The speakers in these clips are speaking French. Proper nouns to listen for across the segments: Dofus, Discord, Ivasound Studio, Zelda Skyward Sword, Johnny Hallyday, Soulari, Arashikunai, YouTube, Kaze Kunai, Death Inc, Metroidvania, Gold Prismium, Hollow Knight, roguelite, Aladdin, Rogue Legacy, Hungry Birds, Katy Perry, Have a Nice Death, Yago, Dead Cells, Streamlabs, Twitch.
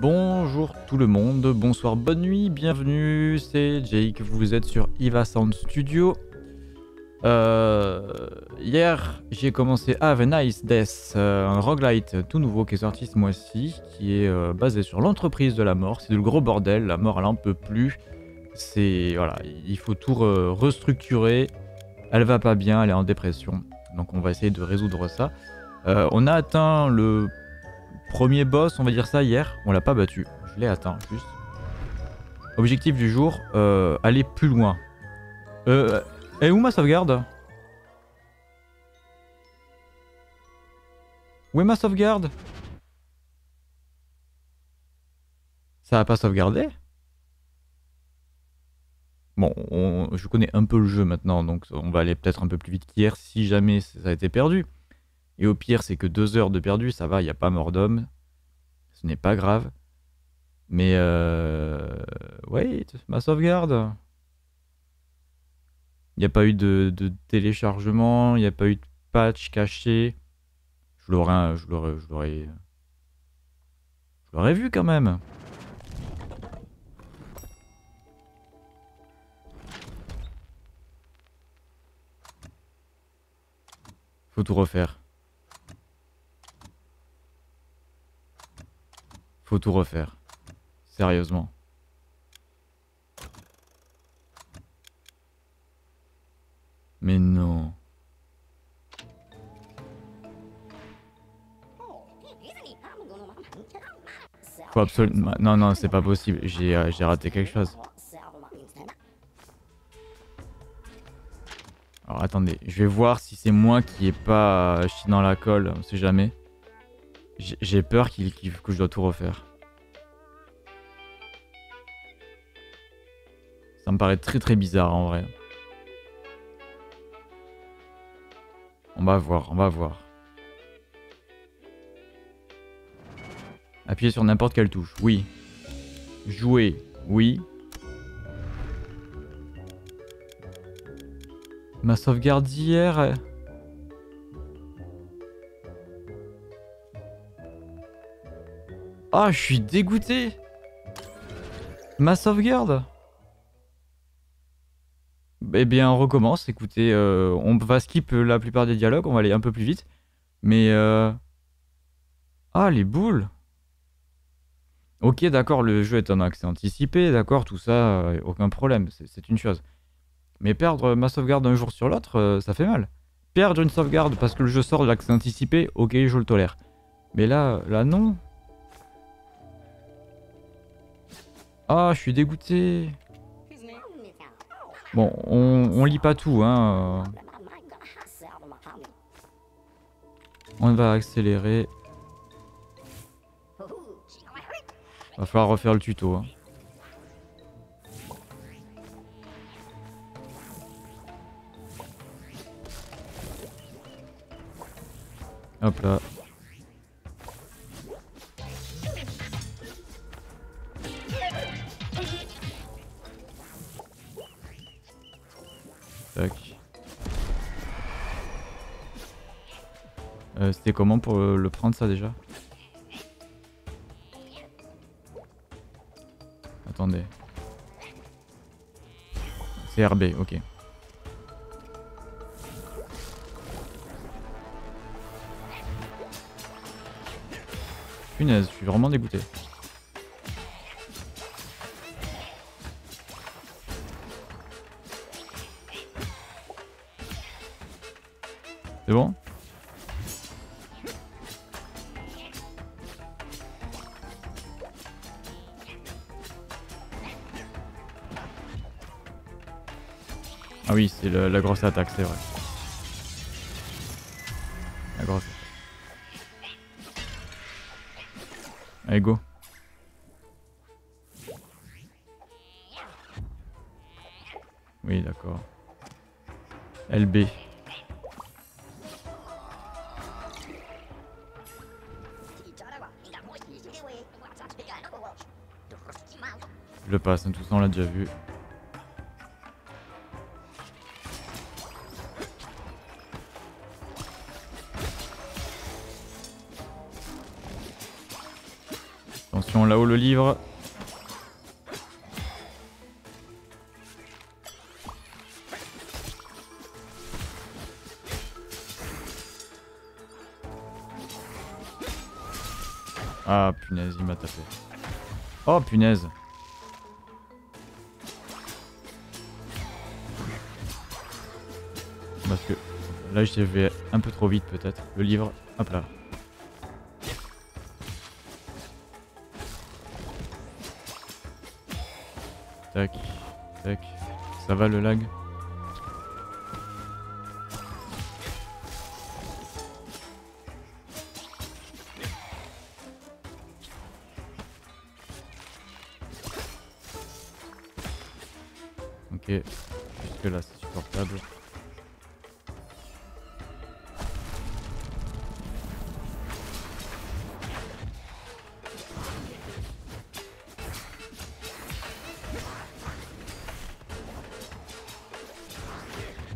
Bonjour tout le monde, bonsoir, bonne nuit, bienvenue, c'est Jake, vous êtes sur Ivasound Studio. Hier, j'ai commencé Have a Nice Death, un roguelite tout nouveau qui est sorti ce mois-ci, qui est basé sur l'entreprise de la mort. C'est du gros bordel, la mort elle en peut plus. C'est voilà, il faut tout restructurer. Elle va pas bien, elle est en dépression. Donc on va essayer de résoudre ça. On a atteint le premier boss, on va dire ça, hier. On l'a pas battu, je l'ai atteint juste. Objectif du jour, aller plus loin. Et où ma sauvegarde? Où est ma sauvegarde? Ça a pas sauvegardé? Bon, je connais un peu le jeu maintenant, donc on va aller peut-être un peu plus vite qu'hier si jamais ça a été perdu. Et au pire, c'est que 2 heures de perdu, ça va, il n'y a pas mort d'homme. Ce n'est pas grave. Mais wait, ma sauvegarde. Il n'y a pas eu de téléchargement, il n'y a pas eu de patch caché. Je l'aurais vu quand même. Faut tout refaire. Faut tout refaire. Sérieusement. Mais non. Faut absolument... Non, non, c'est pas possible. J'ai raté quelque chose. Alors attendez, je vais voir si c'est moi qui ai pas chi dans la colle, on sait jamais. J'ai peur que je dois tout refaire. Ça me paraît très très bizarre en vrai. On va voir, on va voir. Appuyez sur n'importe quelle touche, oui. Jouer, oui. Ma sauvegarde d'hier... Ah, je suis dégoûté. Ma sauvegarde. Eh bien, on recommence. Écoutez, on va skip la plupart des dialogues. On va aller un peu plus vite. Mais... Ah, les boules. Ok, d'accord, le jeu est en accès anticipé. D'accord, tout ça, aucun problème. C'est une chose. Mais perdre ma sauvegarde un jour sur l'autre, ça fait mal. Perdre une sauvegarde parce que le jeu sort de l'accès anticipé, ok, je le tolère. Mais là, là non. Ah, je suis dégoûté. Bon, on lit pas tout, hein. On va accélérer. Va falloir refaire le tuto, hein. Hop là. Tac. C'était comment pour le prendre ça déjà? Attendez. C'est RB, ok. Punaise, je suis vraiment dégoûté. C'est bon? Ah oui, c'est la grosse attaque, c'est vrai. La grosse attaque. Allez, go. Oui, d'accord. LB. Je le passe, hein, tout ça on l'a déjà vu. Attention, là-haut le livre. Ah punaise, il m'a tapé. Oh punaise. Parce que là j'y vais un peu trop vite peut-être. Le livre, hop là. Tac, tac. Ça va le lag? Ok, jusque là c'est supportable.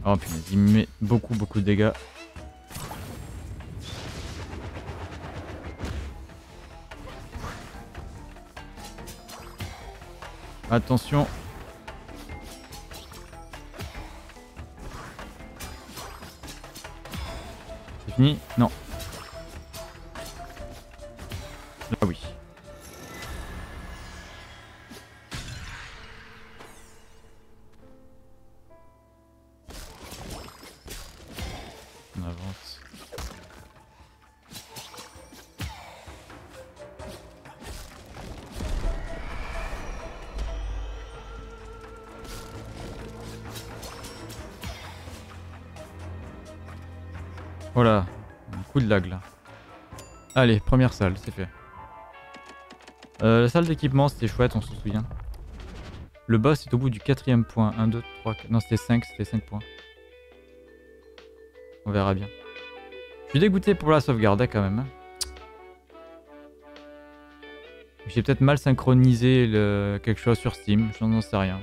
Oh putain, il met beaucoup de dégâts. Attention. C'est fini? Non. Ah oui. Voilà, un coup de lag là. Allez, première salle, c'est fait. La salle d'équipement, c'était chouette, on se souvient. Le boss est au bout du 4ème point. 1, 2, 3, 4... Non, c'était 5 points. On verra bien. Je suis dégoûté pour la sauvegarde, hein, quand même. J'ai peut-être mal synchronisé quelque chose sur Steam, je n'en sais rien.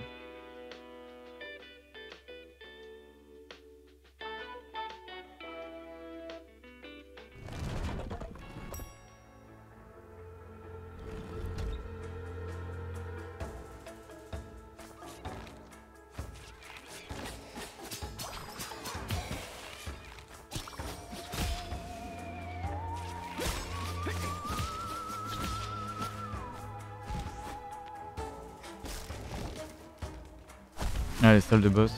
Allez, salle de boss.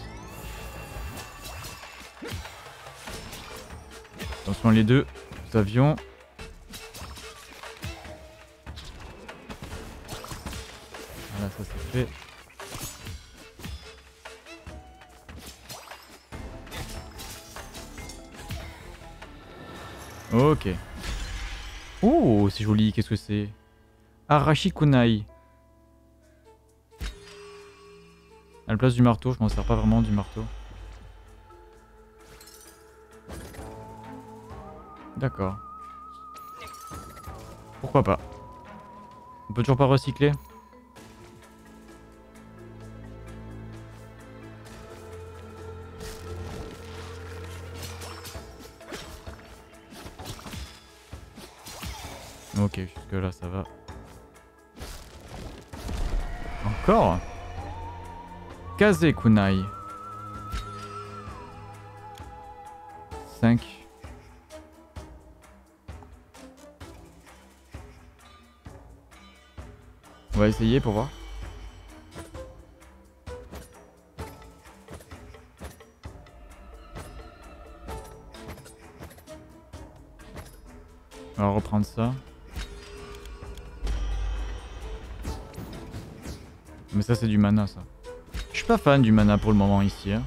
Attention les deux, les avions. Voilà, ça c'est fait. Ok. Oh, c'est joli, qu'est-ce que c'est? Arashikunai. À la place du marteau, je m'en sers pas vraiment du marteau. D'accord. Pourquoi pas? On peut toujours pas recycler? Ok, jusque là ça va. Encore? Kaze Kunai. 5. On va essayer pour voir. On va reprendre ça. Mais ça c'est du mana ça. Je suis pas fan du mana pour le moment ici. Hein.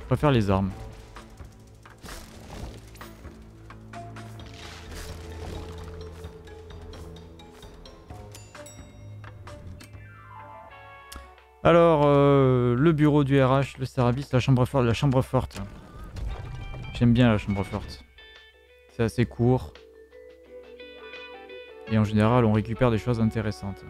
Je préfère les armes. Alors, le bureau du RH, le service, la chambre forte. J'aime bien la chambre forte. C'est assez court. Et en général, on récupère des choses intéressantes.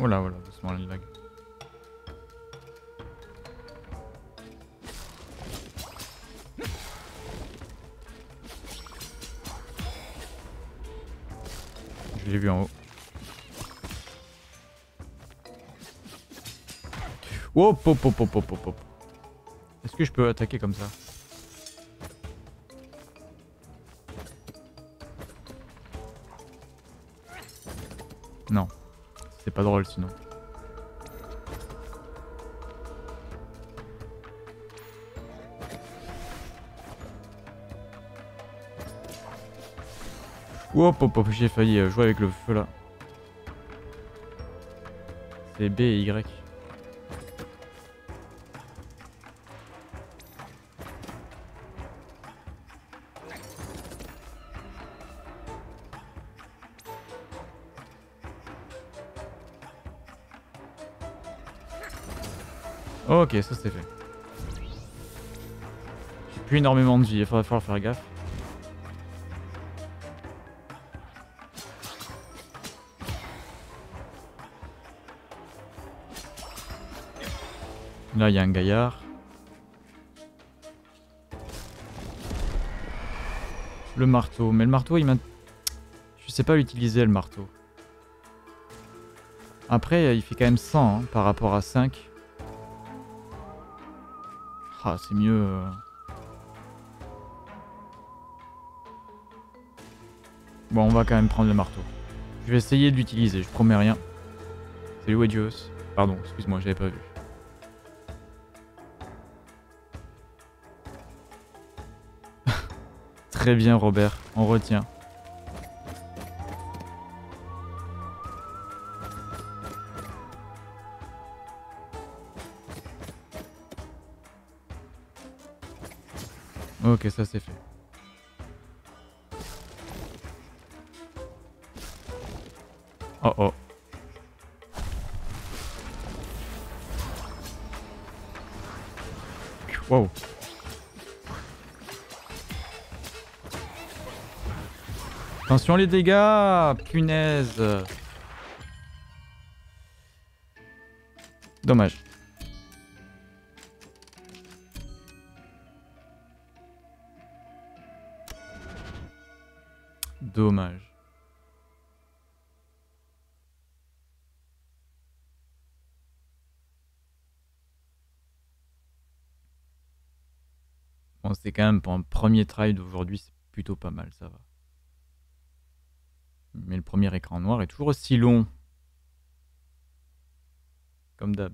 Oh là, voilà, doucement les lags. Je l'ai vu en haut. Oh, pop, pop, pop, pop, pop. Est-ce que je peux attaquer comme ça? Non. C'est pas drôle sinon. Oh, pop, pop, j'ai failli jouer avec le feu là. C'est B et Y. Ok, ça c'est fait. J'ai plus énormément de vie, il va falloir faire gaffe. Là il y a un gaillard. Le marteau, mais le marteau il m'a... Je sais pas l'utiliser le marteau. Après il fait quand même 100 hein, par rapport à 5. Ah, c'est mieux. Bon, on va quand même prendre le marteau. Je vais essayer de l'utiliser, je promets rien. Salut Wedios. Pardon, excuse-moi, j'avais pas vu. Très bien Robert, on retient. Ok, ça c'est fait. Oh oh. Wow. Attention les dégâts, punaise. Dommage. Dommage. Bon, c'est quand même pour un premier try d'aujourd'hui, c'est plutôt pas mal, ça va. Mais le premier écran noir est toujours aussi long. Comme d'hab.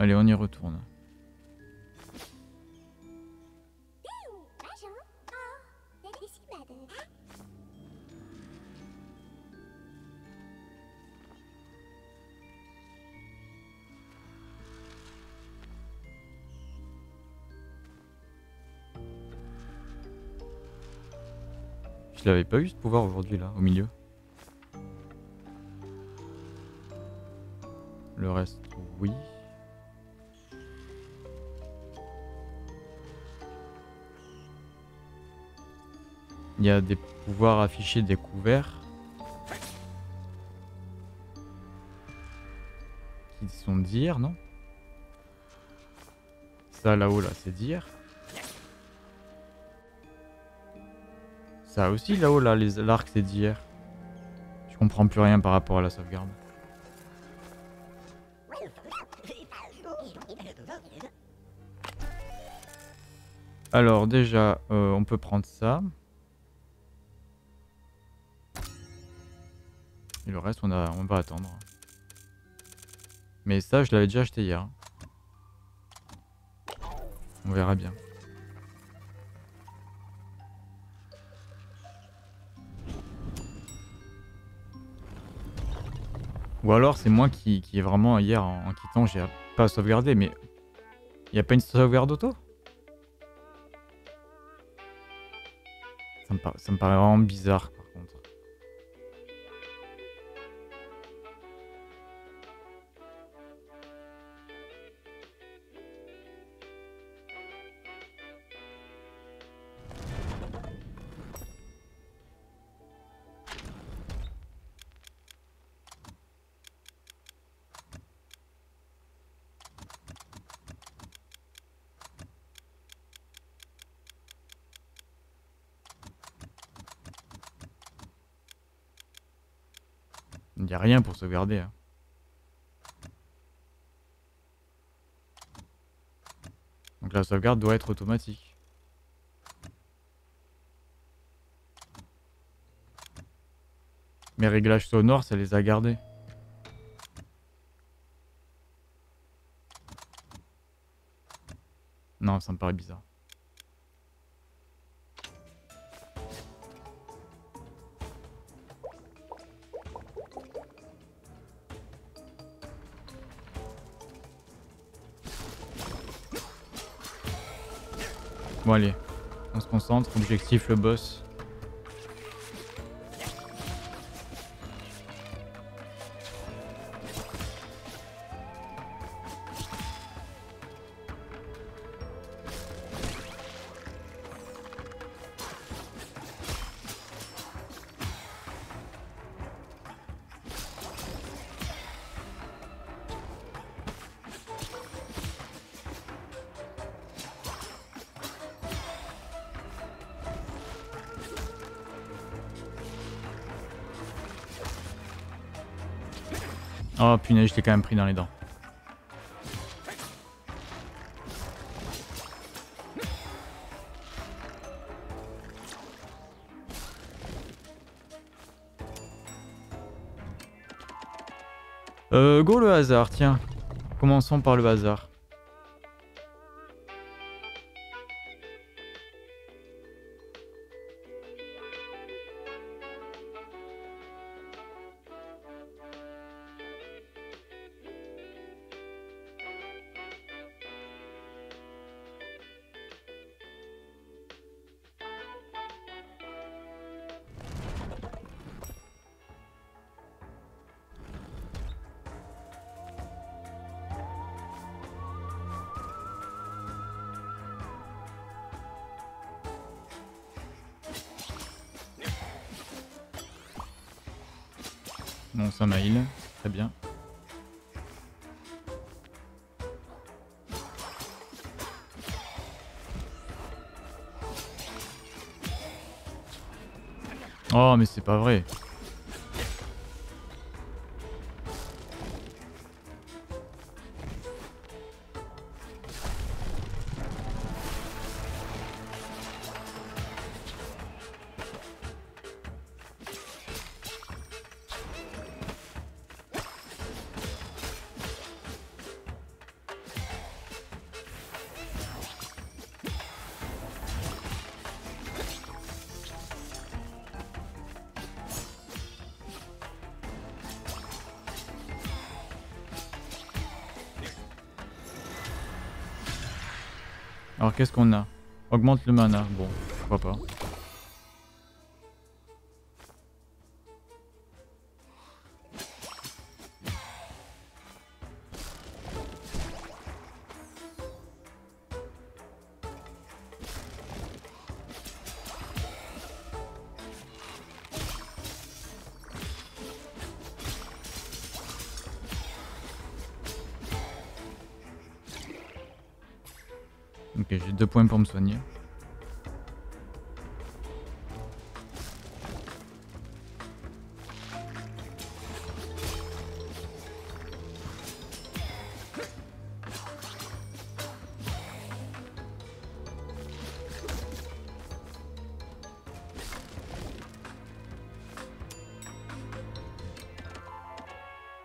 Allez, on y retourne. Je l'avais pas eu ce pouvoir aujourd'hui là, au milieu. Le reste, oui. Il y a des pouvoirs affichés découverts qui sont dire, non? Ça là-haut là, c'est dire. Ça aussi là-haut là, l'arc c'est dire. Je comprends plus rien par rapport à la sauvegarde. Alors déjà, on peut prendre ça. Et le reste, on va attendre. Mais ça, je l'avais déjà acheté hier. On verra bien. Ou alors, c'est moi qui est vraiment hier en quittant, j'ai pas sauvegardé, mais il n'y a pas une sauvegarde auto? Ça me paraît vraiment bizarre. n'y a rien pour sauvegarder. Hein. Donc la sauvegarde doit être automatique. Mes réglages sonores, ça les a gardés. Non, ça me paraît bizarre. Bon allez, on se concentre, objectif le boss. Oh punaise, je t'ai quand même pris dans les dents. Go le hasard, tiens. Commençons par le hasard. Bon, ça m'a heal, très bien. Oh, mais c'est pas vrai. Alors qu'est-ce qu'on a? Augmente le mana. Bon, pourquoi pas. Ok, j'ai 2 points pour me soigner.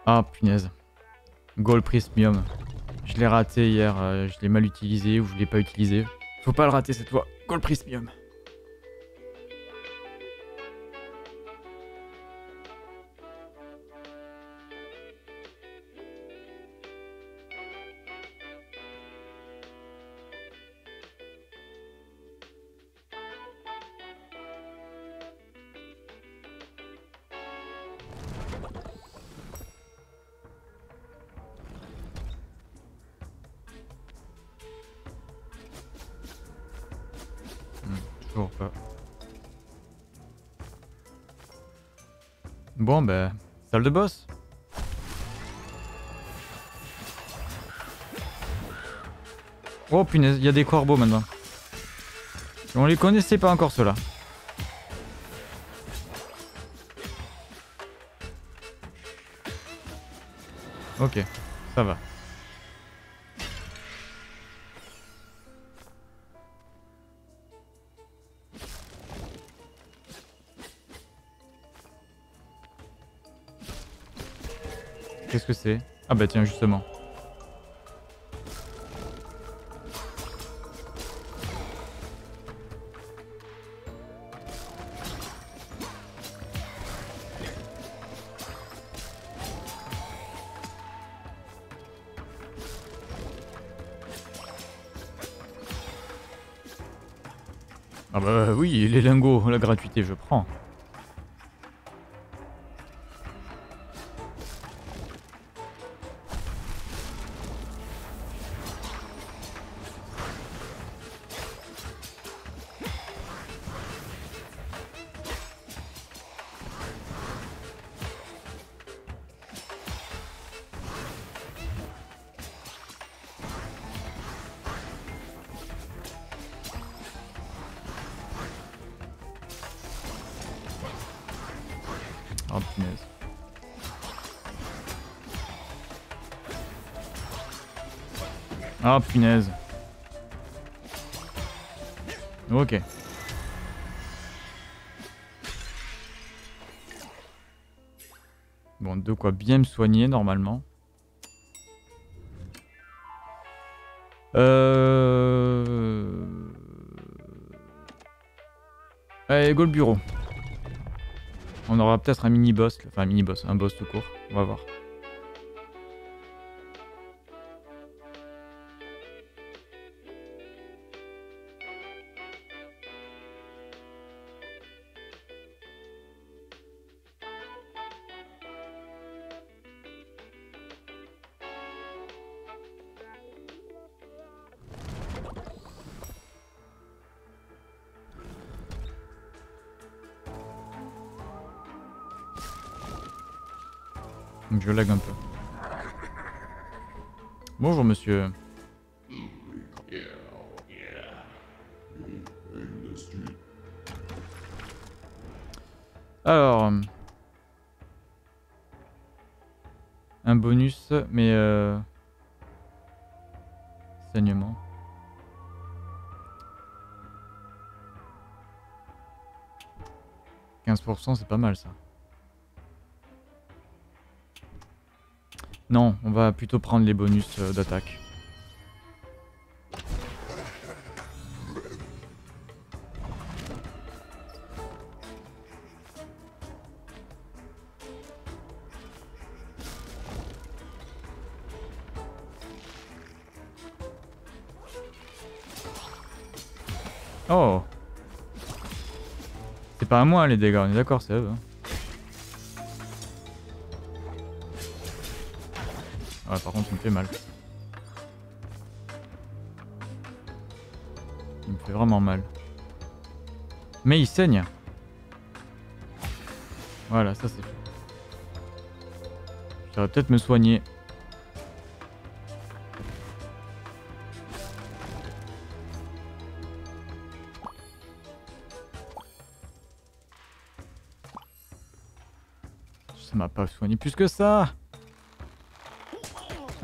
Ah punaise. Gold Prismium. Je l'ai raté hier, je l'ai mal utilisé ou je l'ai pas utilisé. Faut pas le rater cette fois. Gold Prismium. Pas. Bon bah, salle de boss. Oh punaise, il y a des corbeaux maintenant. On les connaissait pas encore ceux-là. Ok, ça va. Qu'est-ce que c'est? Ah bah tiens, justement. Ah bah oui, les lingots, la gratuité, je prends. Ah punaise. Ok. Bon, de quoi bien me soigner normalement. Allez, go le bureau. On aura peut-être un mini-boss, enfin un mini-boss, un boss tout court, on va voir. Je lag un peu. Bonjour monsieur. Alors... Un bonus, mais... Saignement. %, c'est pas mal ça. Non, on va plutôt prendre les bonus d'attaque. Oh! C'est pas à moi les dégâts, on est d'accord, c'est à eux. Hein. Ah, par contre, il me fait mal. Il me fait vraiment mal. Mais il saigne. Voilà, ça c'est fait. Je devrais peut-être me soigner. Ça m'a pas soigné plus que ça.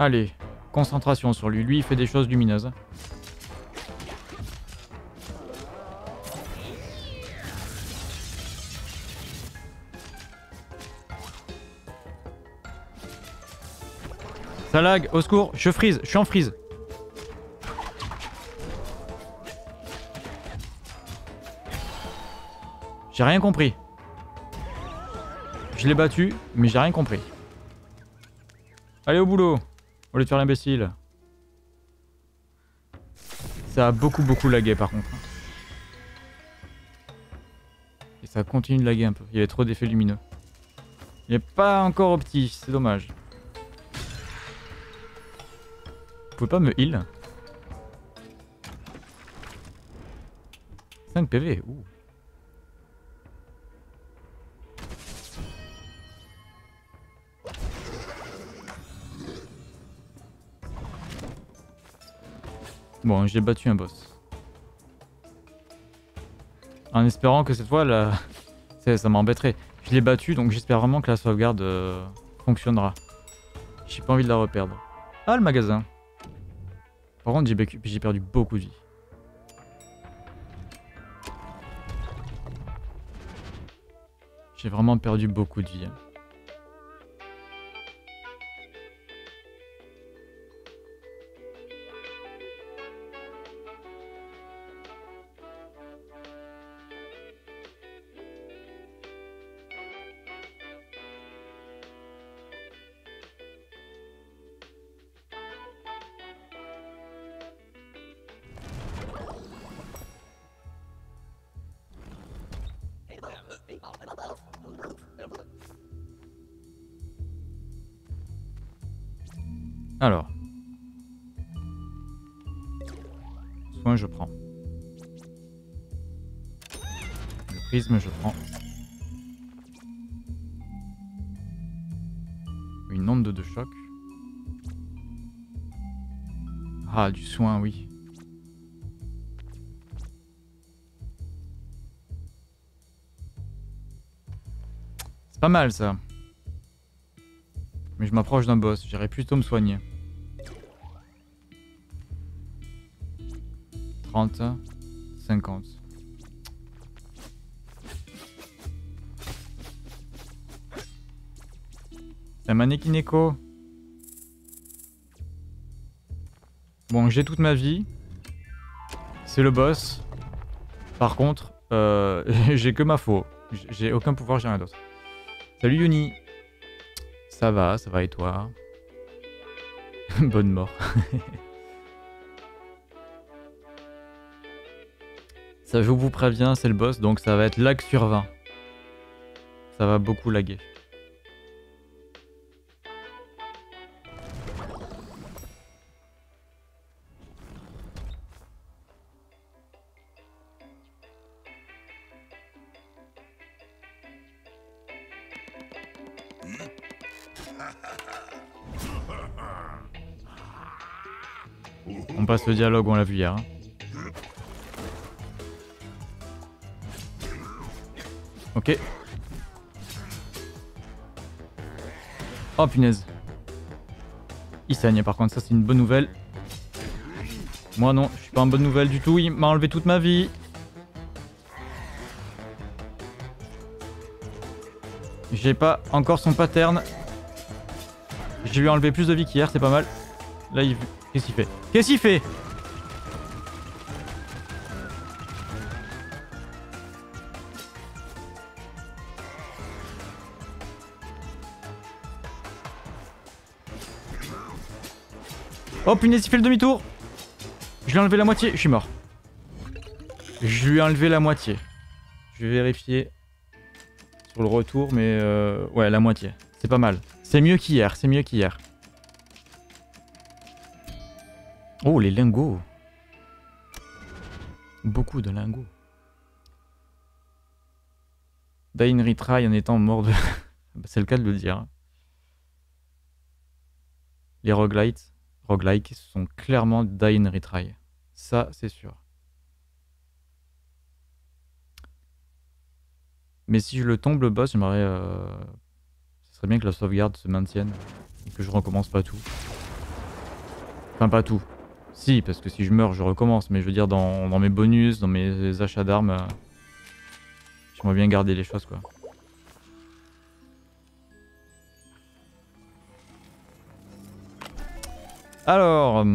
Allez, concentration sur lui. Lui, il fait des choses lumineuses. Ça lag, au secours, je freeze, je suis en freeze. J'ai rien compris. Je l'ai battu, mais j'ai rien compris. Allez au boulot. Au lieu de faire l'imbécile. Ça a beaucoup lagué par contre. Et ça continue de laguer un peu. Il y avait trop d'effets lumineux. Il n'est pas encore au petit, c'est dommage. Vous pouvez pas me heal? 5 PV, ouh. Bon, j'ai battu un boss. En espérant que cette fois, là, ça m'embêterait. Je l'ai battu, donc j'espère vraiment que la sauvegarde fonctionnera. J'ai pas envie de la reperdre. Ah, le magasin. Par contre, j'ai perdu beaucoup de vie. J'ai vraiment perdu beaucoup de vie. Alors. Soin, je prends. Le prisme, je prends. Une onde de choc. Ah, du soin, oui. C'est pas mal, ça. Mais je m'approche d'un boss, j'irais plutôt me soigner. 30, 50. C'est un mannequin écho. Bon, j'ai toute ma vie. C'est le boss. Par contre, j'ai que ma faux. J'ai aucun pouvoir, j'ai rien d'autre. Salut Yuni. Ça va et toi? Bonne mort. Ça, je vous préviens, c'est le boss, donc ça va être lag sur 20. Ça va beaucoup laguer. On passe le dialogue, on l'a vu hier. Hein. Ok. Oh punaise. Il saigne par contre, ça c'est une bonne nouvelle. Moi non, je suis pas en bonne nouvelle du tout, il m'a enlevé toute ma vie. J'ai pas encore son pattern. J'ai lui enlevé plus de vie qu'hier, c'est pas mal. Là il... Qu'est-ce qu'il fait? Qu'est-ce qu'il fait? Oh punaise, il fait le demi-tour. Je lui ai enlevé la moitié, je suis mort. Je lui ai enlevé la moitié. Je vais vérifier sur le retour, mais ouais, la moitié. C'est pas mal. C'est mieux qu'hier, c'est mieux qu'hier. Oh, les lingots. Beaucoup de lingots. Die in retry en étant mort de... C'est le cas de le dire. Les roguelites sont clairement die in retry. Ça, c'est sûr. Mais si je le tombe le boss, j'aimerais... Ce serait bien que la sauvegarde se maintienne. Et que je recommence pas tout. Enfin, pas tout. Si, parce que si je meurs, je recommence, mais je veux dire, dans mes bonus, dans mes achats d'armes, j'aimerais bien garder les choses, quoi. Alors...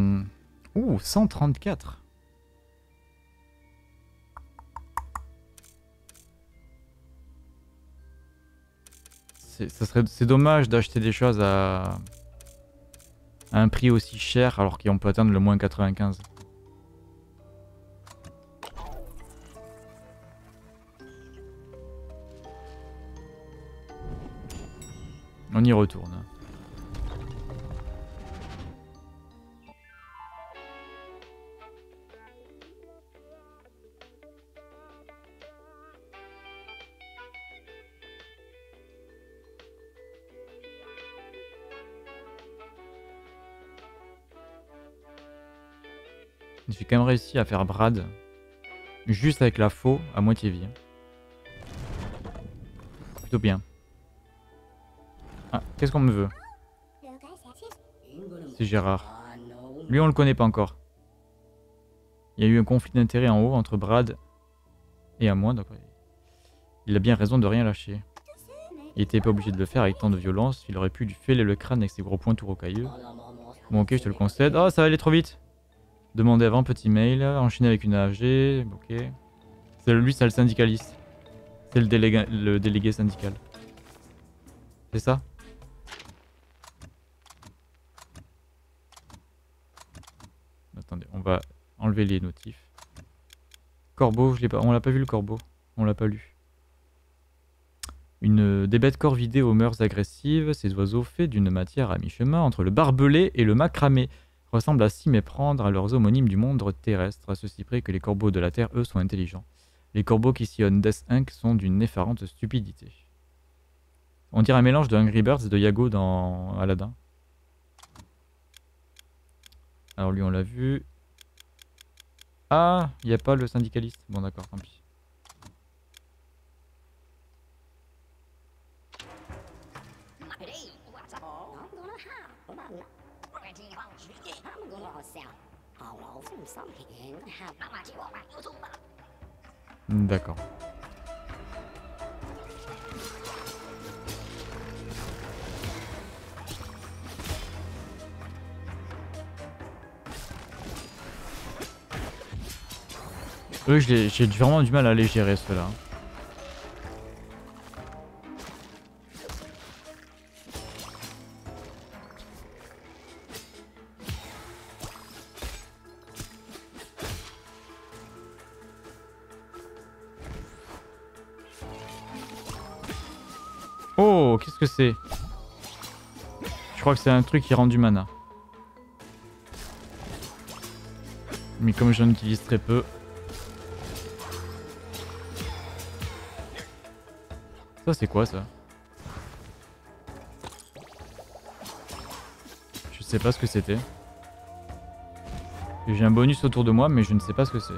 Ouh, 134. C'est dommage d'acheter des choses à un prix aussi cher alors qu'on peut atteindre le moins 95. On y retourne. J'ai quand même réussi à faire Brad, juste avec la faux, à moitié vie. Plutôt bien. Ah, qu'est-ce qu'on me veut? C'est Gérard. Lui, on le connaît pas encore. Il y a eu un conflit d'intérêts en haut entre Brad et à moi. Donc il a bien raison de rien lâcher. Il était pas obligé de le faire avec tant de violence. Il aurait pu lui fêler le crâne avec ses gros poings tout rocailleux. Bon, ok, je te le concède. Ah, ça va aller trop vite. Demandez avant, petit mail. Enchaîner avec une AFG. Ok. C'est lui, c'est le syndicaliste. C'est le délégué syndical. C'est ça? Attendez, on va enlever les notifs. Corbeau, je l'ai pas. On l'a pas vu le corbeau. On l'a pas lu. Une des bêtes corps vidées aux mœurs agressives, ces oiseaux faits d'une matière à mi-chemin entre le barbelé et le macramé ressemblent à s'y méprendre à leurs homonymes du monde terrestre, à ceci près que les corbeaux de la terre, eux, sont intelligents. Les corbeaux qui sillonnent Death Inc sont d'une effarante stupidité. On dirait un mélange de Hungry Birds et de Yago dans Aladdin. Alors lui on l'a vu. Ah, il n'y a pas le syndicaliste. Bon d'accord, tant pis. D'accord. Eux, j'ai vraiment du mal à les gérer, ceux-là. Oh, qu'est-ce que c'est? Je crois que c'est un truc qui rend du mana. Mais comme j'en utilise très peu... Ça c'est quoi ça? Je sais pas ce que c'était. J'ai un bonus autour de moi mais je ne sais pas ce que c'est.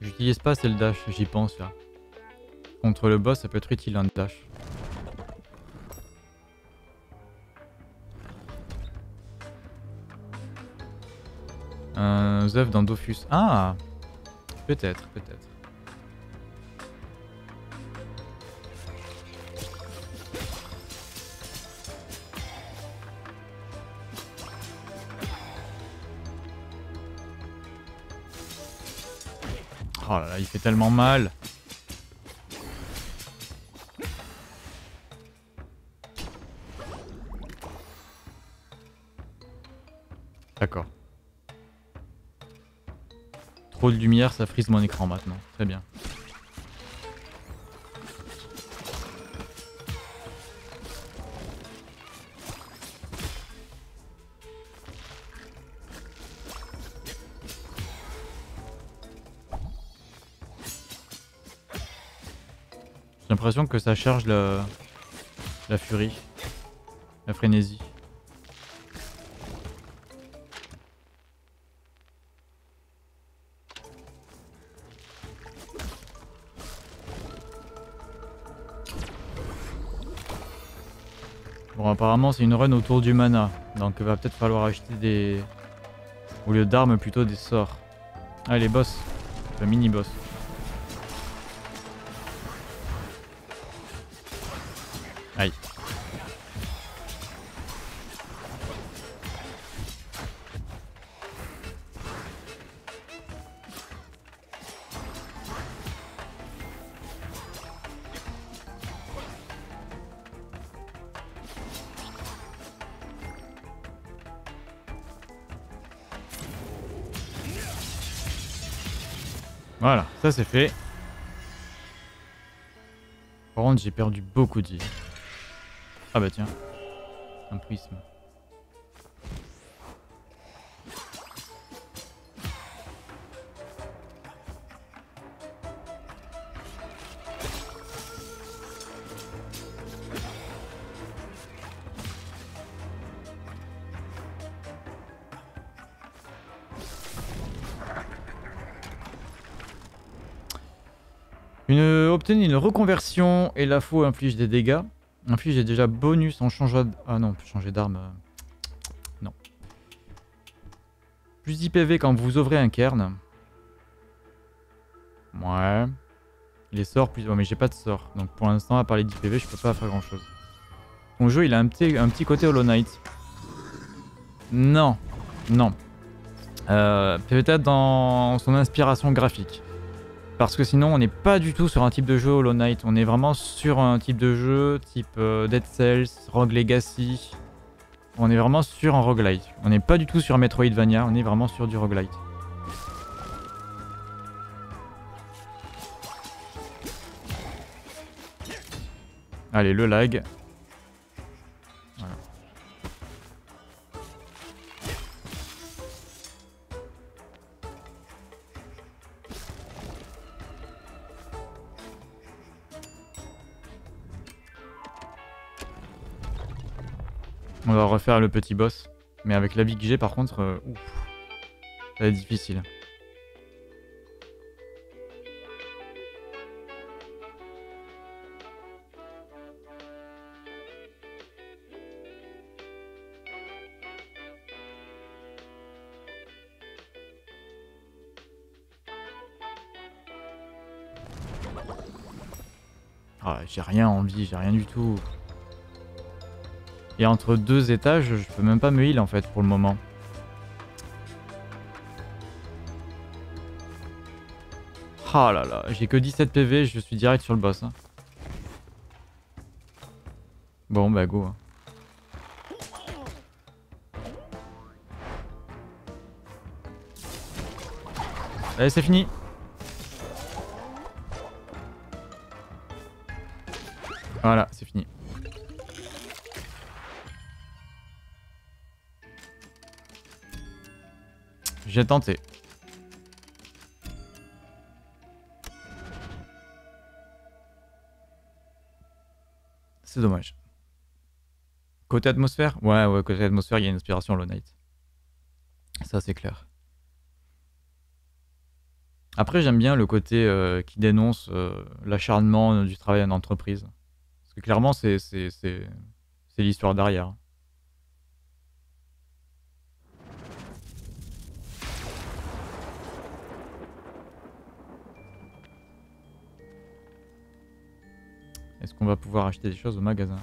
J'utilise pas, c'est le dash, j'y pense là. Contre le boss, ça peut être utile un dash. Un œuf dans Dofus. Ah, peut-être, peut-être. Oh là là, il fait tellement mal. D'accord. Trop de lumière, ça frise mon écran maintenant. Très bien. J'ai l'impression que ça charge la furie, la frénésie. Bon, apparemment c'est une run autour du mana, donc il va peut-être falloir acheter des... Au lieu d'armes, plutôt des sorts. Ah, les boss, le mini-boss. Aïe. Voilà, ça c'est fait. Par contre, j'ai perdu beaucoup de vie. Ah bah tiens, un prisme. Obtenir une reconversion et la faux inflige des dégâts. Inflige est déjà bonus en changeant... Ah non, changer d'arme... Non. Plus 10 PV quand vous ouvrez un cairn. Ouais. Les sorts plus... Ouais, mais j'ai pas de sort. Donc pour l'instant, à part les 10 PV, je peux pas faire grand chose. Mon jeu, il a un petit côté Hollow Knight. Non. Non. Peut-être dans son inspiration graphique. Parce que sinon, on n'est pas du tout sur un type de jeu Hollow Knight. On est vraiment sur un type de jeu type Dead Cells, Rogue Legacy. On est vraiment sur un roguelite. On n'est pas du tout sur Metroidvania, on est vraiment sur du roguelite. Allez, le lag. Voilà. On va refaire le petit boss, mais avec la vie que j'ai par contre, ouf, ça va être difficile. Ah, j'ai rien envie, j'ai rien du tout. Et entre deux étages, je peux même pas me heal en fait pour le moment. Ah là là, j'ai que 17 PV, je suis direct sur le boss. Hein. Bon bah go. Hein. Allez, c'est fini. Voilà, c'est fini. J'ai tenté. C'est dommage. Côté atmosphère, ouais, côté atmosphère, il y a une inspiration Hollow Knight. Ça, c'est clair. Après, j'aime bien le côté qui dénonce l'acharnement du travail en entreprise. Parce que clairement, c'est l'histoire derrière. Est-ce qu'on va pouvoir acheter des choses au magasin?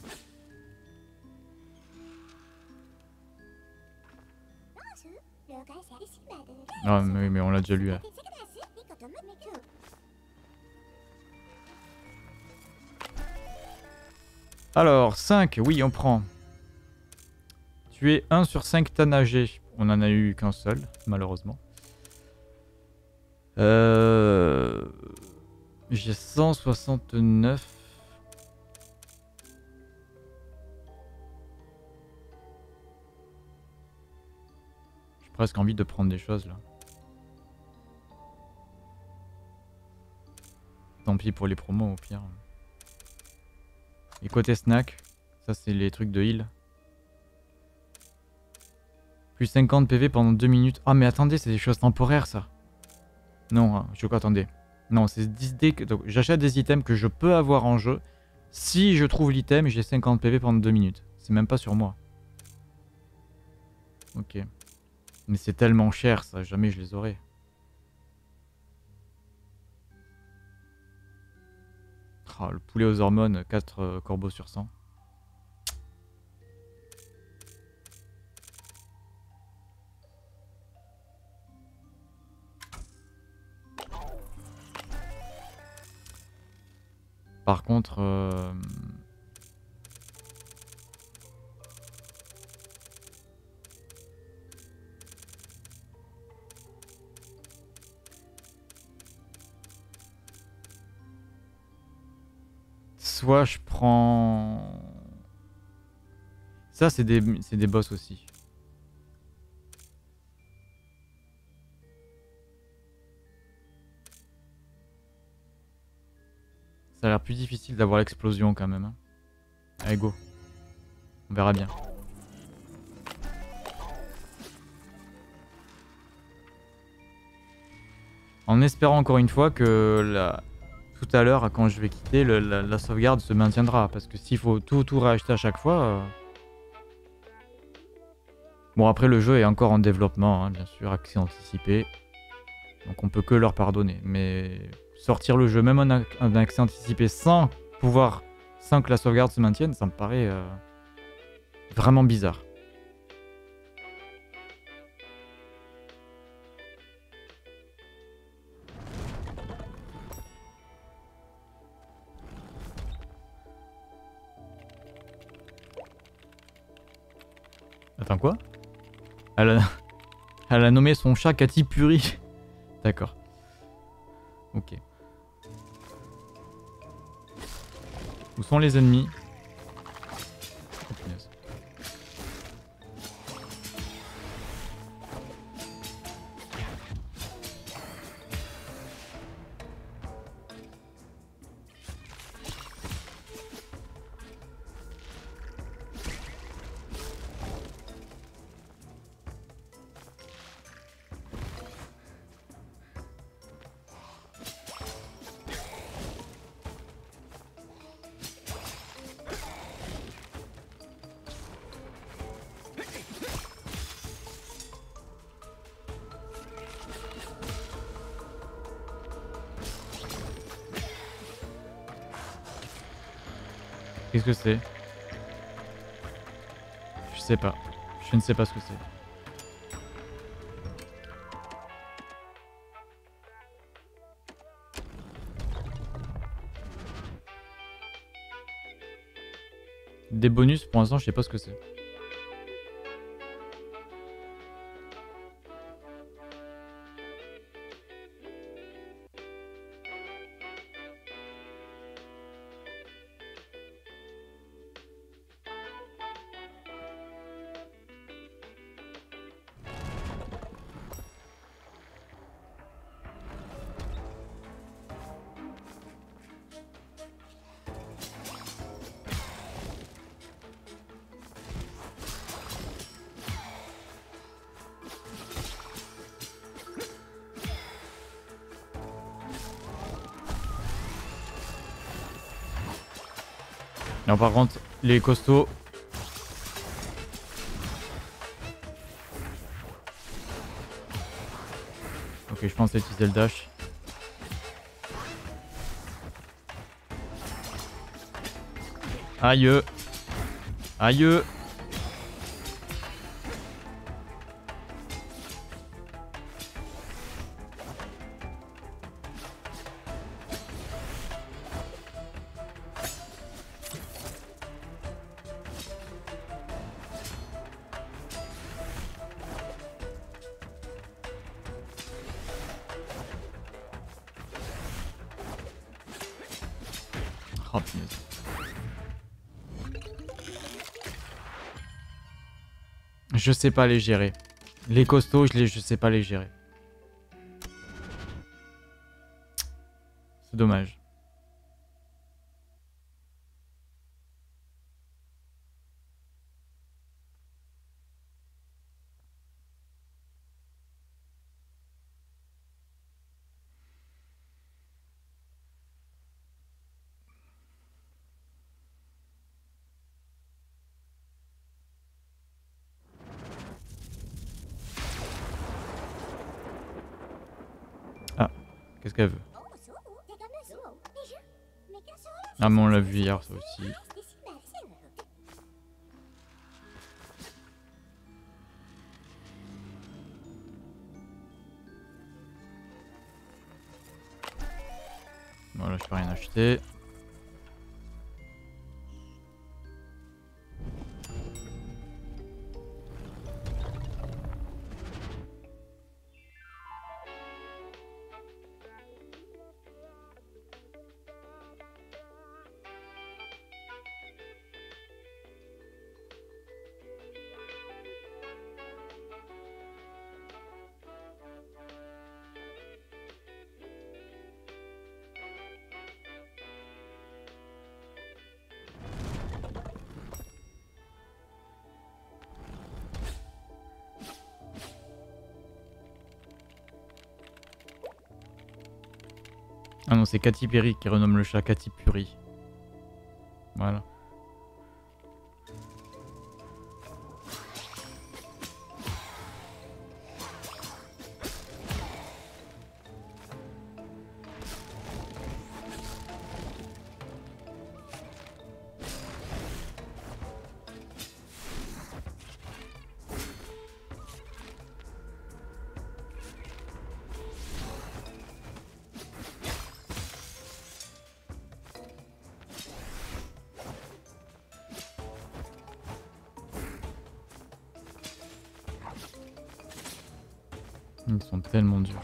Ah mais oui, mais on l'a déjà lu. Hein. Alors, 5, oui, on prend. Tuer 1 sur 5 tanagers. On en a eu qu'un seul, malheureusement. J'ai 169... Presque envie de prendre des choses là. Tant pis pour les promos au pire. Et côté snack, ça c'est les trucs de heal. Plus 50 PV pendant 2 minutes. Ah mais attendez, c'est des choses temporaires ça. Non, hein, je crois, attendez. Non, c'est 10 dés que... J'achète des items que je peux avoir en jeu. Si je trouve l'item, j'ai 50 PV pendant 2 minutes. C'est même pas sur moi. Ok. Mais c'est tellement cher, ça, jamais je les aurais. Oh, le poulet aux hormones, 4 corbeaux sur 100. Par contre... Soit je prends... Ça, c'est des boss aussi. Ça a l'air plus difficile d'avoir l'explosion quand même. Allez, go. On verra bien. En espérant encore une fois que tout à l'heure, quand je vais quitter, la sauvegarde se maintiendra. Parce que s'il faut tout réacheter à chaque fois... Bon, après, le jeu est encore en développement, hein, bien sûr, accès anticipé. Donc on peut que leur pardonner. Mais... sortir le jeu, même en accès anticipé, sans que la sauvegarde se maintienne, ça me paraît vraiment bizarre. Attends, quoi? Elle a nommé son chat Katy Perry. D'accord. Ok. Où sont les ennemis? Oh, punaise. Qu'est-ce que c'est? Je sais pas. Je ne sais pas ce que c'est. Des bonus, pour l'instant, je sais pas ce que c'est. Non, par contre, les costauds... Ok, je pense utiliser le dash. Aïe. Aïe. Je sais pas les gérer. Les costauds, je sais pas les gérer. C'est dommage. Ah mais on l'a vu hier ça aussi. Voilà, je peux rien acheter. Ah non, c'est Katy Perry qui renomme le chat Katy Perry. Voilà. Ils sont tellement durs.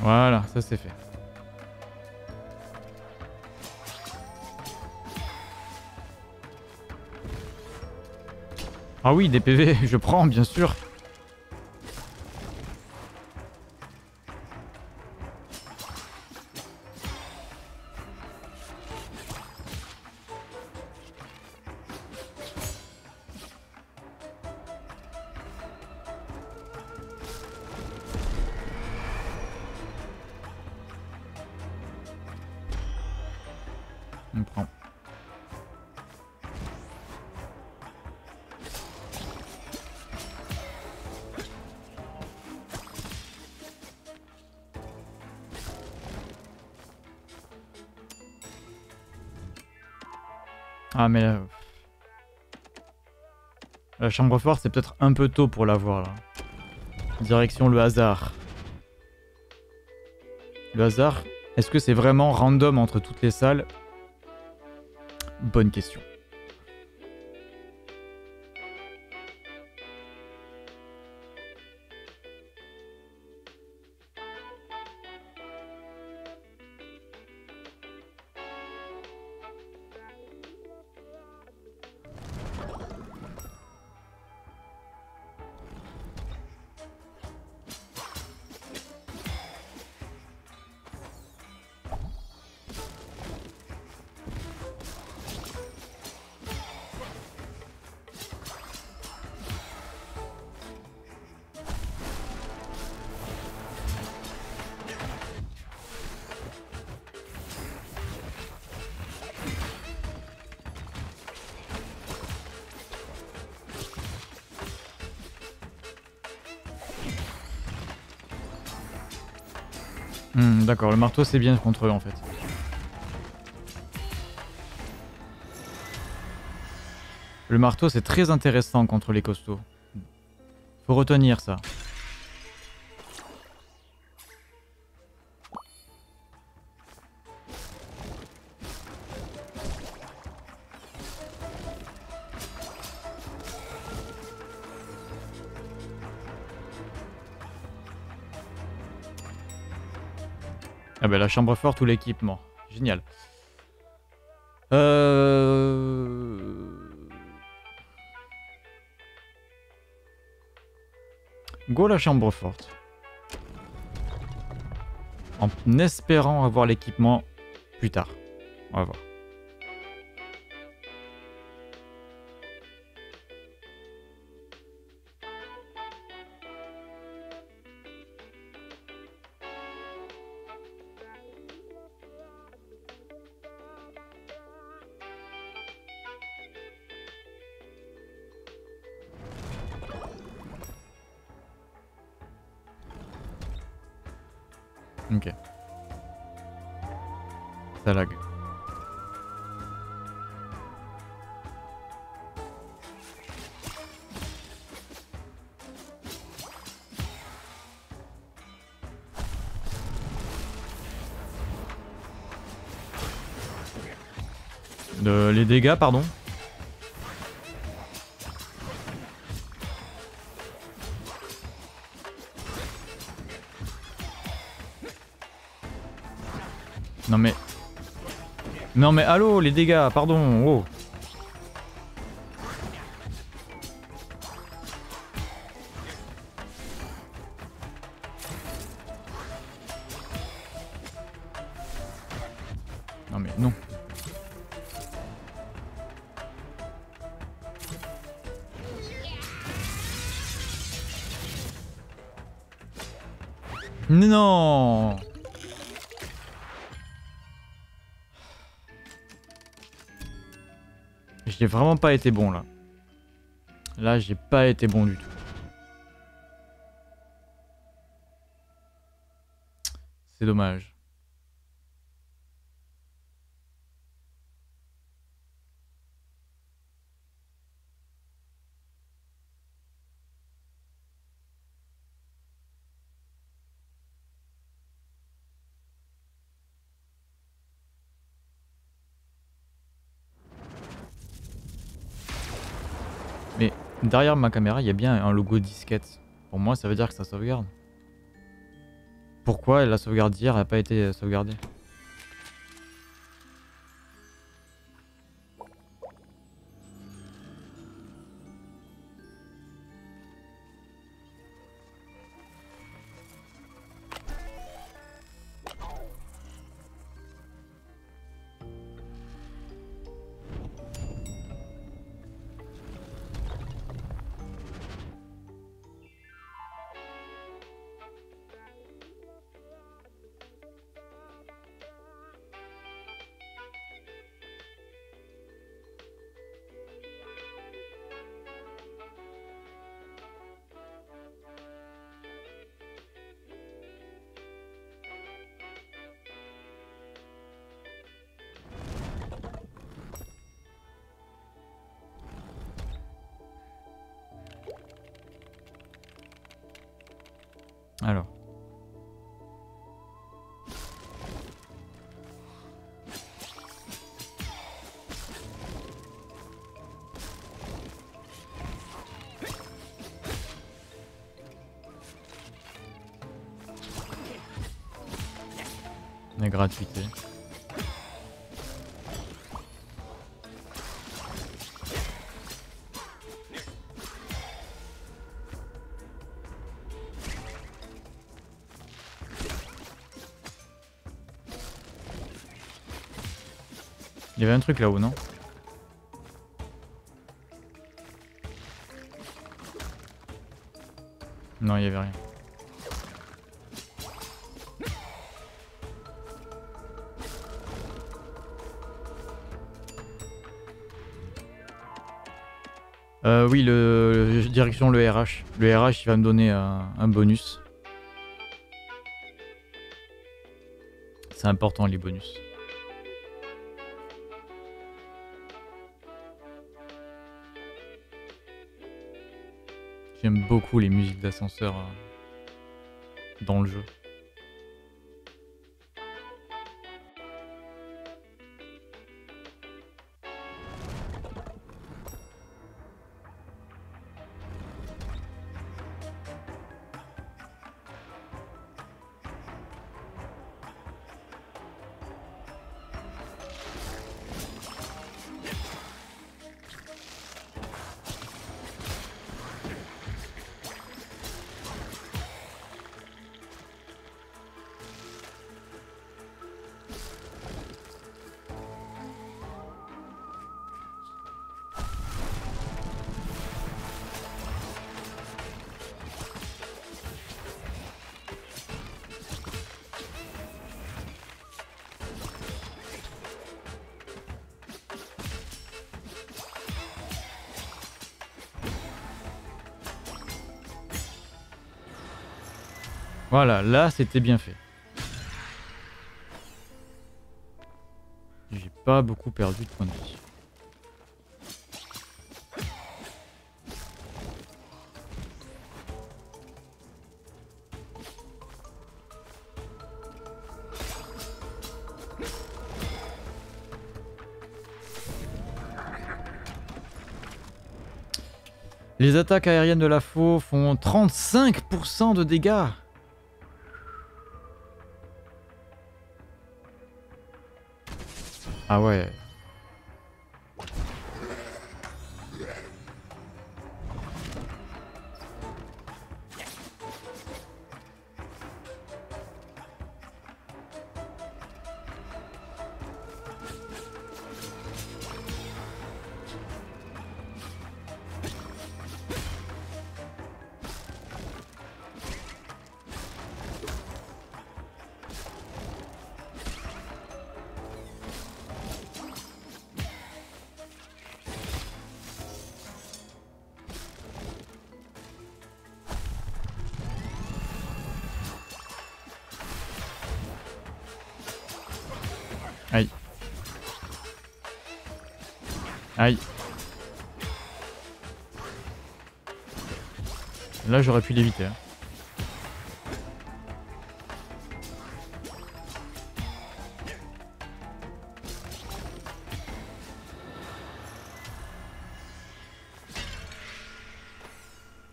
Voilà, ça c'est fait. Ah oui, des PV, je prends bien sûr. Ah mais là... La chambre forte, c'est peut-être un peu tôt pour l'avoir là. Direction le hasard. Le hasard, est-ce que c'est vraiment random entre toutes les salles? Bonne question. D'accord, le marteau c'est bien contre eux en fait. Le marteau c'est très intéressant contre les costauds. Faut retenir ça. Ben, la chambre forte ou l'équipement. Génial. Go la chambre forte. En espérant avoir l'équipement plus tard. On va voir. Ok. Ça lag. Les dégâts, pardon. Non mais... Non mais allô, les dégâts, pardon, oh. Non mais non. Non. J'ai vraiment pas été bon là. Là, j'ai pas été bon du tout. C'est dommage. Mais derrière ma caméra, il y a bien un logo disquette. Pour moi, ça veut dire que ça sauvegarde. Pourquoi la sauvegarde d'hier n'a pas été sauvegardée? Alors. La gratuité. Il y avait un truc là-haut, non? Non, il y avait rien. Oui, direction le RH. Le RH, il va me donner un bonus. C'est important, les bonus. J'aime beaucoup les musiques d'ascenseur dans le jeu. Voilà, là c'était bien fait. J'ai pas beaucoup perdu de points de vie. Les attaques aériennes de la faux font 35% de dégâts. Ah ouais. Aïe. Là, j'aurais pu l'éviter. Hein.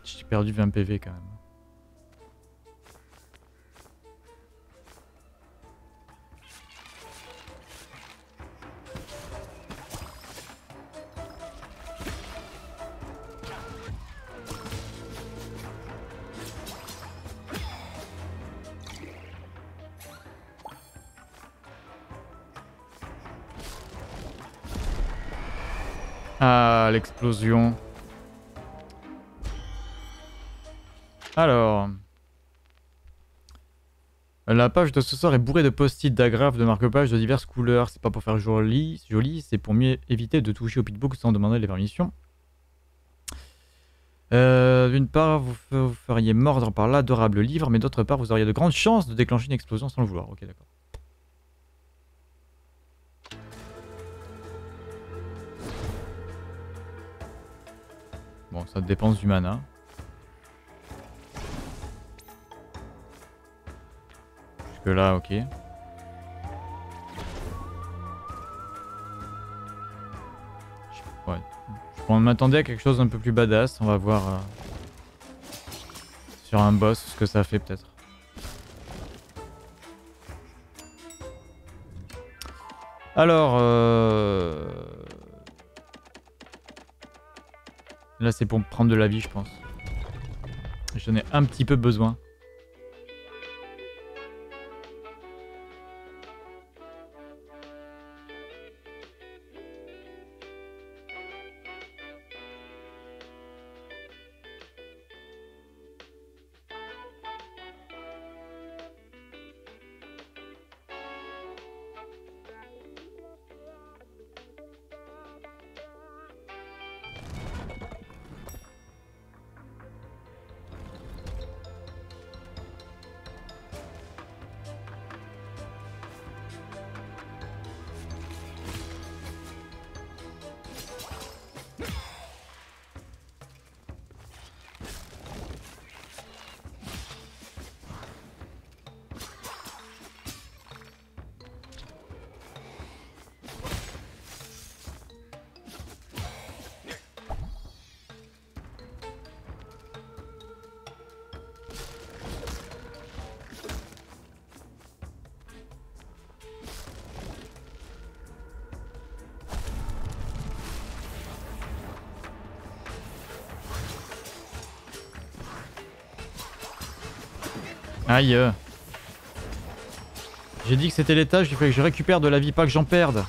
J'ai perdu 20 PV quand même. Ah, l'explosion. Alors. La page de ce soir est bourrée de post-it, d'agrafes, de marque-pages de diverses couleurs. C'est pas pour faire joli, c'est pour mieux éviter de toucher au pitbook sans demander les permissions. D'une part, vous feriez mordre par l'adorable livre, mais d'autre part, vous auriez de grandes chances de déclencher une explosion sans le vouloir. Ok, d'accord. Bon, ça dépense du mana. Jusque là, ok. Ouais. On m'attendait à quelque chose d'un peu plus badass. On va voir sur un boss ce que ça fait peut-être. Alors... Là, c'est pour prendre de la vie, je pense. J'en ai un petit peu besoin. Aïe. J'ai dit que c'était l'étage, il fallait que je récupère de la vie, pas que j'en perde.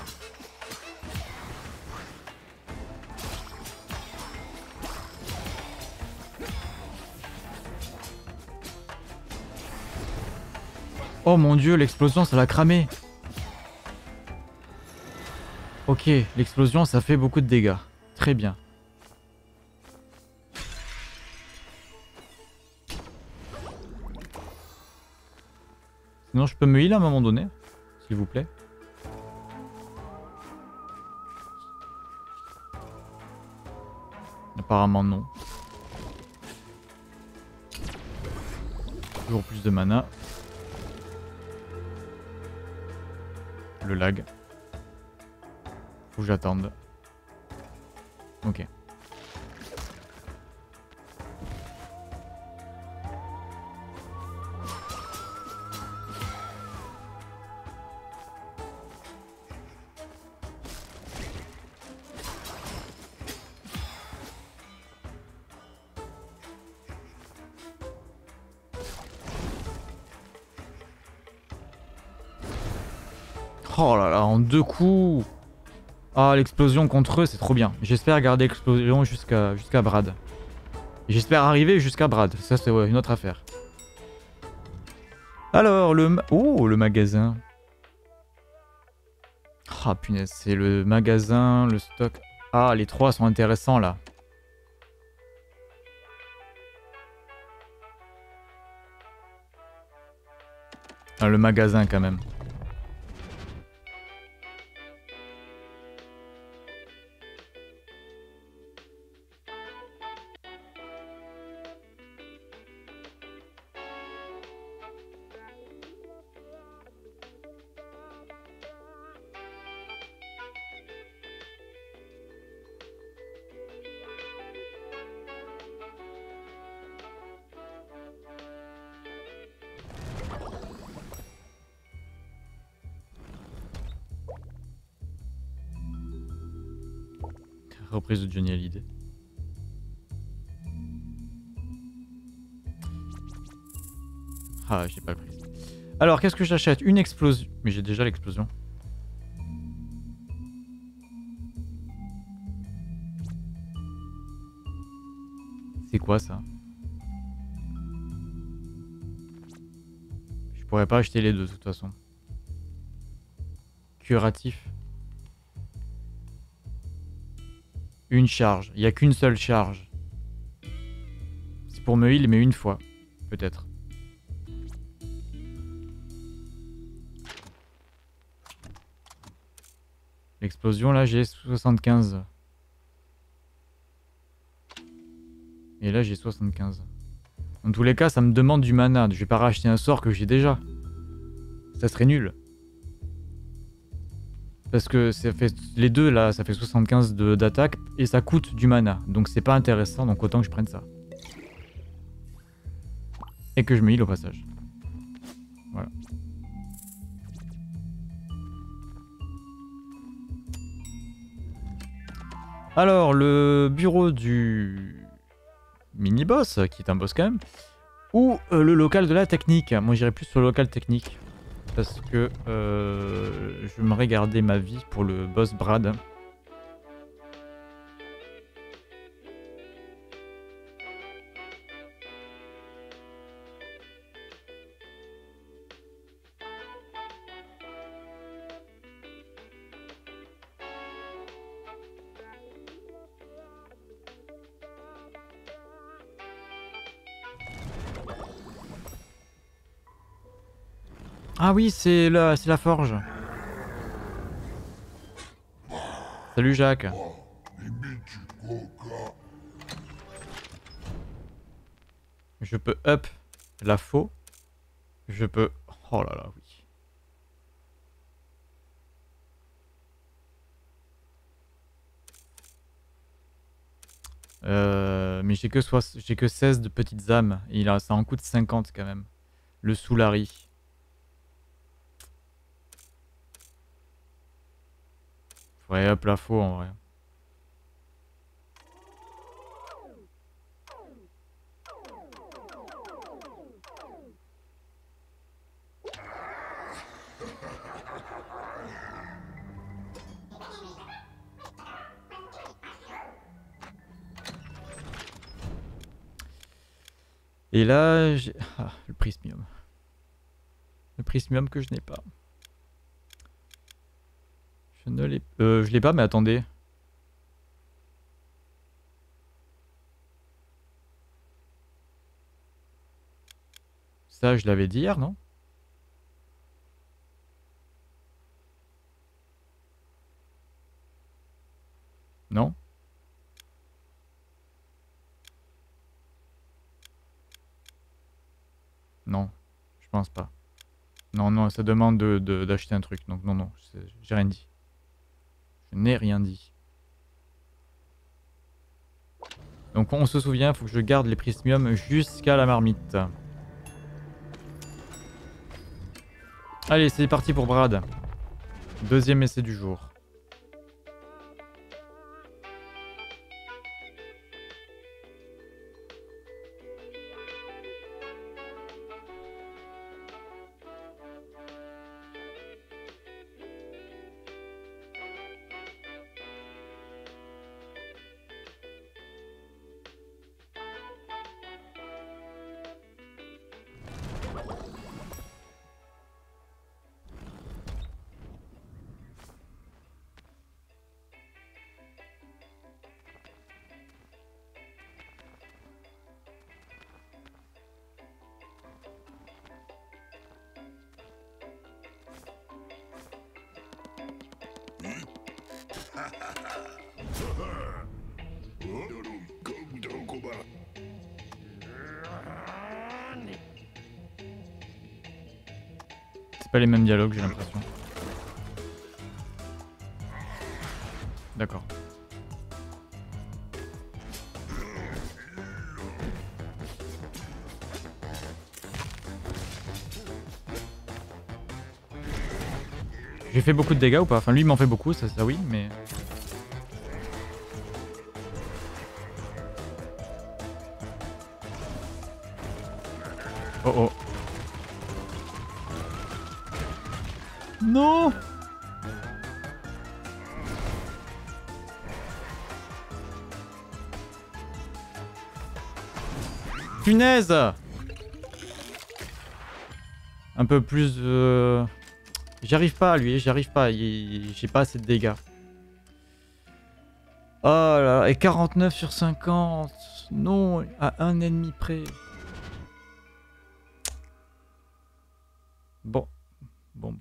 Oh mon dieu, l'explosion ça l'a cramé. Ok, l'explosion ça fait beaucoup de dégâts. Très bien. Sinon je peux me heal à un moment donné, s'il vous plaît. Apparemment non. Toujours plus de mana. Le lag. Faut que j'attende. Ok. Oh là là, en deux coups. Ah, l'explosion contre eux, c'est trop bien. J'espère garder l'explosion jusqu'à Brad. J'espère arriver jusqu'à Brad. Ça, c'est ouais, une autre affaire. Alors, le magasin. Ah, punaise, c'est le magasin, le stock. Ah, les trois sont intéressants, là. Ah, le magasin, quand même. Reprise de Johnny Hallyday. Ah, j'ai pas pris. Alors, qu'est-ce que j'achète? Une explosion. Mais j'ai déjà l'explosion. C'est quoi ça? Je pourrais pas acheter les deux de toute façon. Curatif. Une charge. Il n'y a qu'une seule charge. C'est pour me heal, mais une fois. Peut-être. L'explosion, là, j'ai 75. Et là, j'ai 75. Dans tous les cas, ça me demande du mana. Je vais pas racheter un sort que j'ai déjà. Ça serait nul. Parce que ça fait les deux, là, ça fait 75 d'attaque et ça coûte du mana. Donc c'est pas intéressant, donc autant que je prenne ça. Et que je me heal au passage. Voilà. Alors, le bureau du mini-boss, qui est un boss quand même, ou le local de la technique. Moi, j'irai plus sur le local technique, parce que je me regardais ma vie pour le boss Brad. Ah oui, c'est la forge. Salut Jacques. Je peux up la faux. Je peux... Oh là là, oui. Mais j'ai que, 16 de petites âmes. Et là, ça en coûte 50 quand même. Le soulari. Ouais, hop la faux en vrai. Et là, j'ai... Ah, le prismium. Le prismium que je n'ai pas. Je l'ai pas, mais attendez. Ça, je l'avais dit hier, non? Non? Non, je pense pas. Non, non, ça demande d'acheter un truc. Donc, non, non, j'ai rien dit. Je n'ai rien dit. Donc on se souvient, il faut que je garde les prismiums jusqu'à la marmite. Allez, c'est parti pour Brad. Deuxième essai du jour. Les mêmes dialogues, j'ai l'impression. D'accord. J'ai fait beaucoup de dégâts ou pas? Enfin, lui, il m'en fait beaucoup, ça oui, mais... Oh oh. Non! Punaise! Un peu plus... J'arrive pas à lui, j'arrive pas, j'ai pas assez de dégâts. Oh là là, et 49 sur 50, non, à un ennemi près. Bon, bon.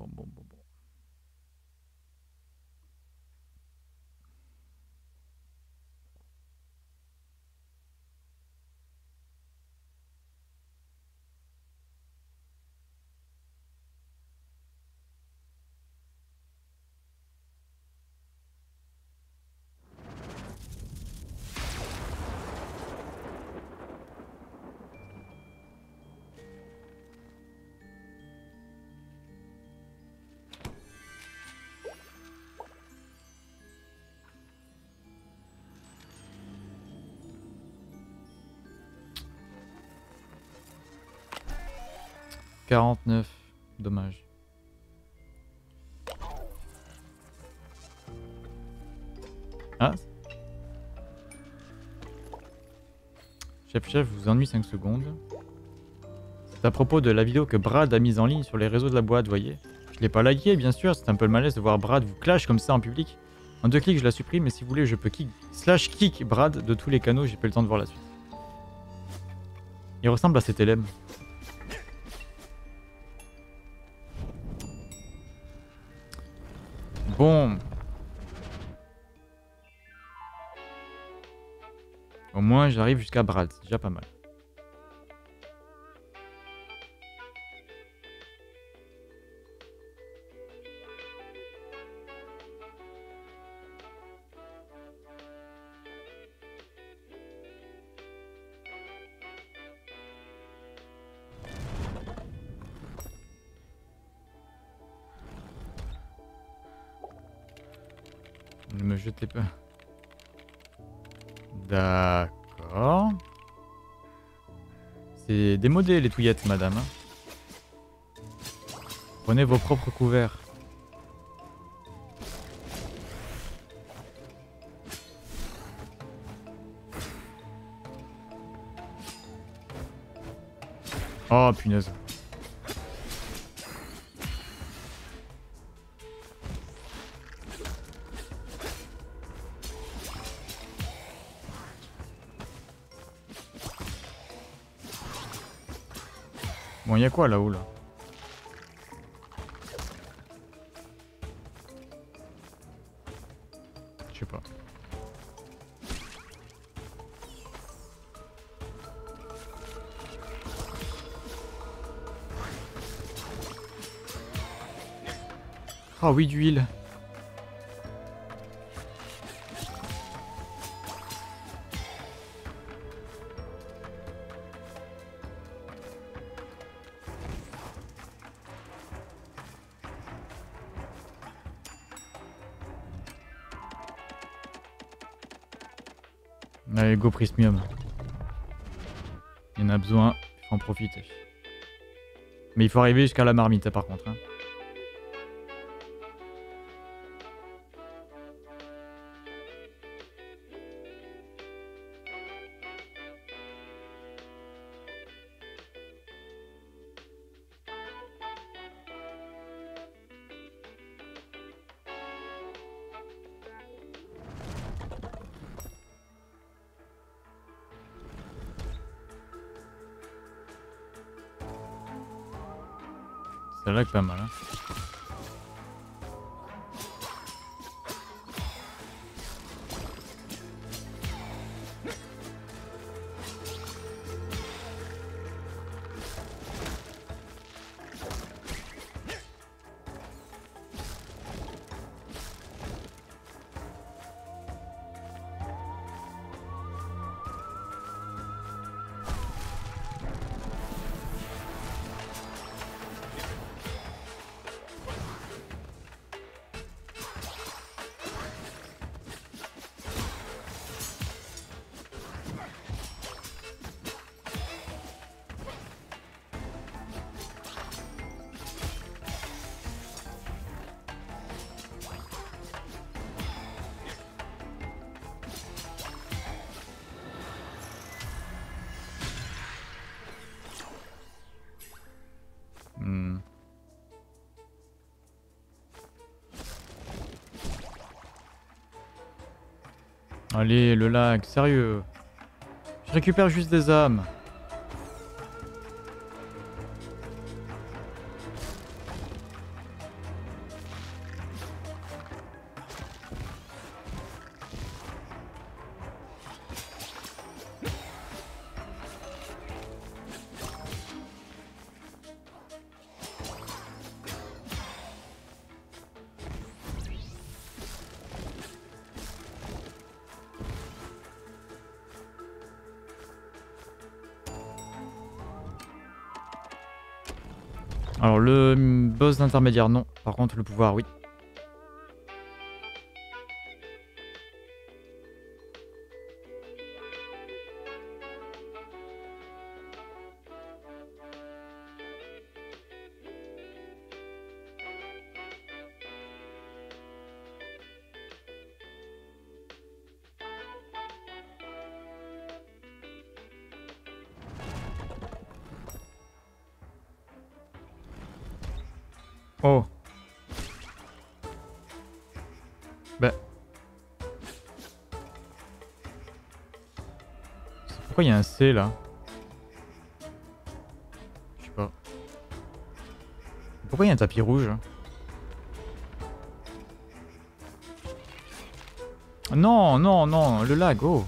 « 49, dommage. » Ah. Chef, vous ennuie 5 secondes. C'est à propos de la vidéo que Brad a mise en ligne sur les réseaux de la boîte, voyez. Je l'ai pas lagué, bien sûr, c'est un peu le malaise de voir Brad vous clash comme ça en public. En 2 clics, je la supprime, mais si vous voulez, je peux kick Brad de tous les canaux, j'ai pas le temps de voir la suite. Il ressemble à cet élève. Bon. Au moins j'arrive jusqu'à Brad, c'est déjà pas mal. D'accord. C'est démodé les touillettes, madame. Prenez vos propres couverts. Oh punaise. Il y a quoi là-haut là? Je sais pas. Ah oui, d'huile. Go Prismium. Il y en a besoin, il faut en profiter. Mais il faut arriver jusqu'à la marmite par contre. Hein. Celle-là est pas mal. Hein. Allez, le lag, sérieux. Je récupère juste des âmes. Alors le boss d'intermédiaire non, par contre le pouvoir oui. Oh. Bah. Pourquoi il y a un C là? Je sais pas. Pourquoi il y a un tapis rouge? Non, non, non, le lag, oh.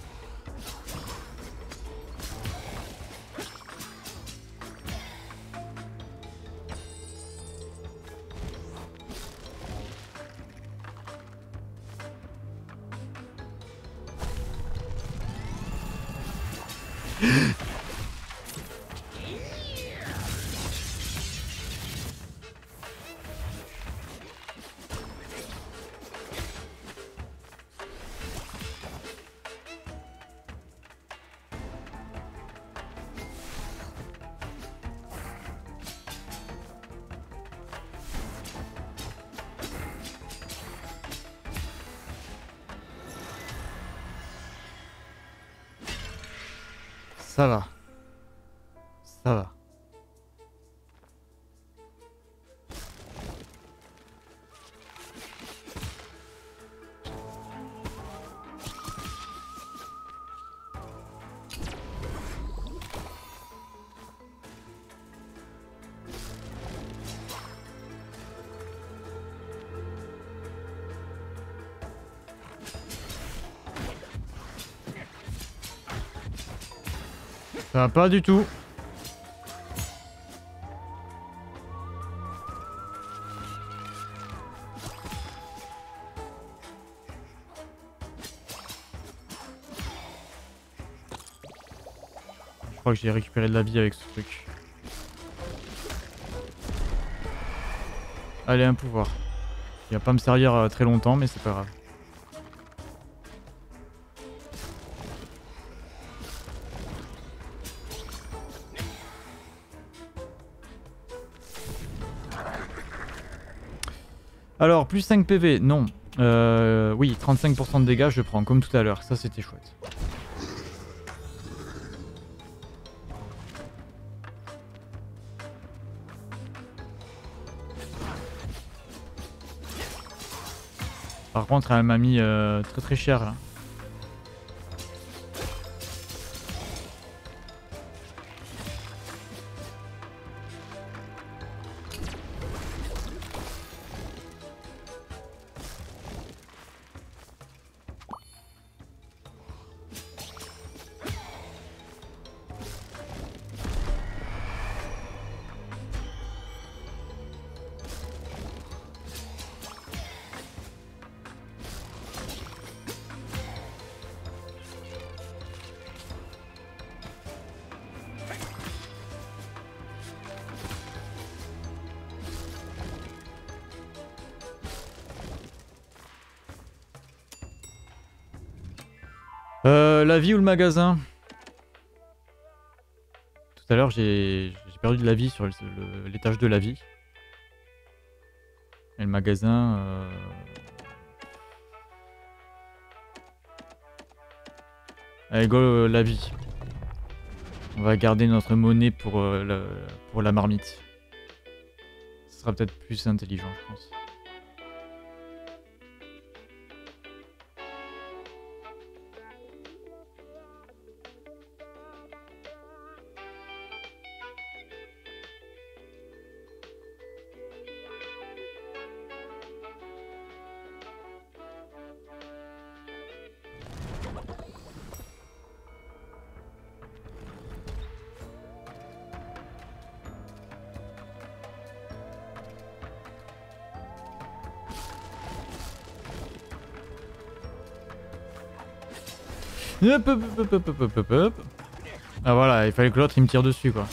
Ça va. Ça va. Ça va pas du tout. Je crois que j'ai récupéré de la vie avec ce truc. Allez, un pouvoir. Il va pas me servir très longtemps, mais c'est pas grave. Alors, plus 5 PV, non. Oui, 35% de dégâts, je prends, comme tout à l'heure. Ça, c'était chouette. Par contre, elle m'a mis très très cher, là. La vie ou le magasin? Tout à l'heure, j'ai perdu de la vie sur l'étage de la vie. Et le magasin... Allez, go, la vie. On va garder notre monnaie pour la marmite. Ce sera peut-être plus intelligent, je pense. Ah voilà, il fallait que l'autre il me tire dessus quoi.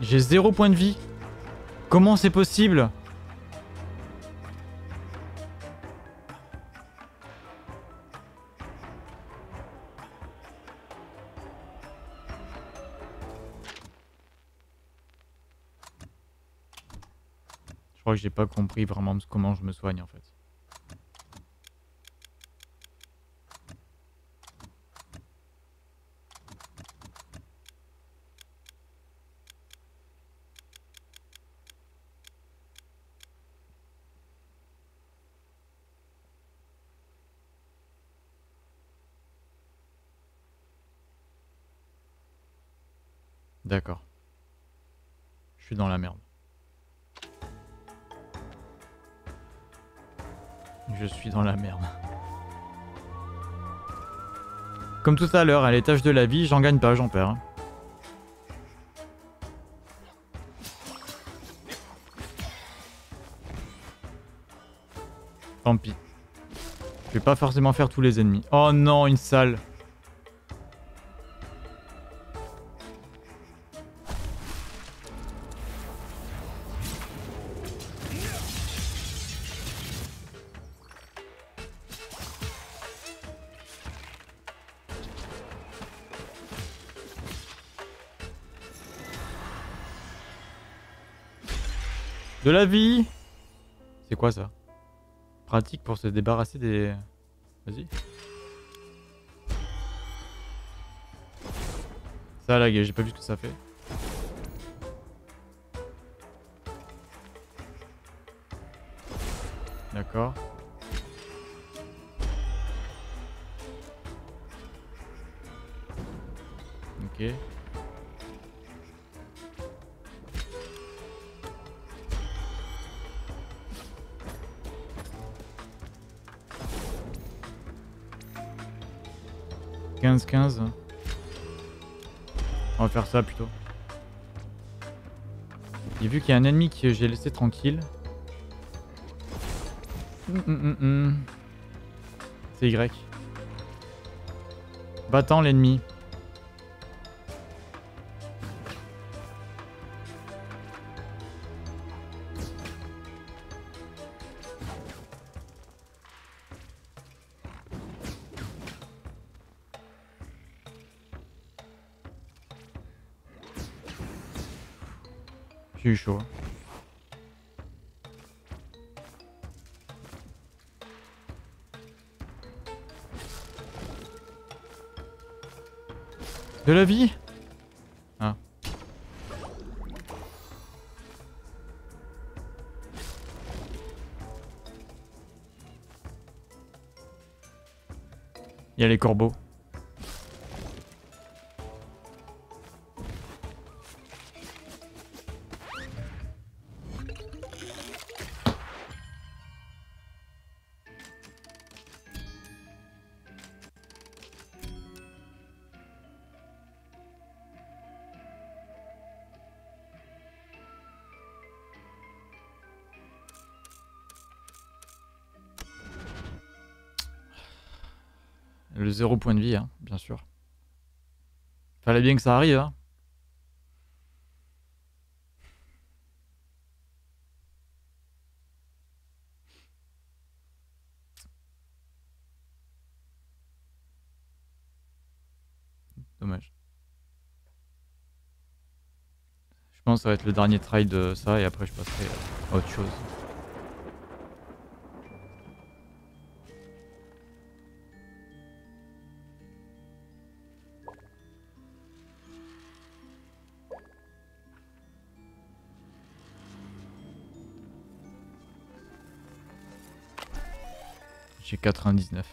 J'ai 0 point de vie. Comment c'est possible? Je crois que j'ai pas compris vraiment comment je me soigne en fait. D'accord. Je suis dans la merde. Je suis dans la merde. Comme tout à l'heure, à l'étage de la vie, j'en gagne pas, j'en perds. Tant pis. Je vais pas forcément faire tous les ennemis. Oh non, une salle. De la vie. C'est quoi ça? Pratique pour se débarrasser des... Vas-y. Ça a lagué, j'ai pas vu ce que ça fait. D'accord. Ok. On va faire ça plutôt. Et vu qu'il y a un ennemi que j'ai laissé tranquille. C'est Y. Battant l'ennemi. J'ai eu chaud. De la vie? Ah. Il y a les corbeaux. Le 0 point de vie, hein, bien sûr. Fallait bien que ça arrive. Hein. Dommage. Je pense que ça va être le dernier try de ça et après je passerai à autre chose. J'ai 99.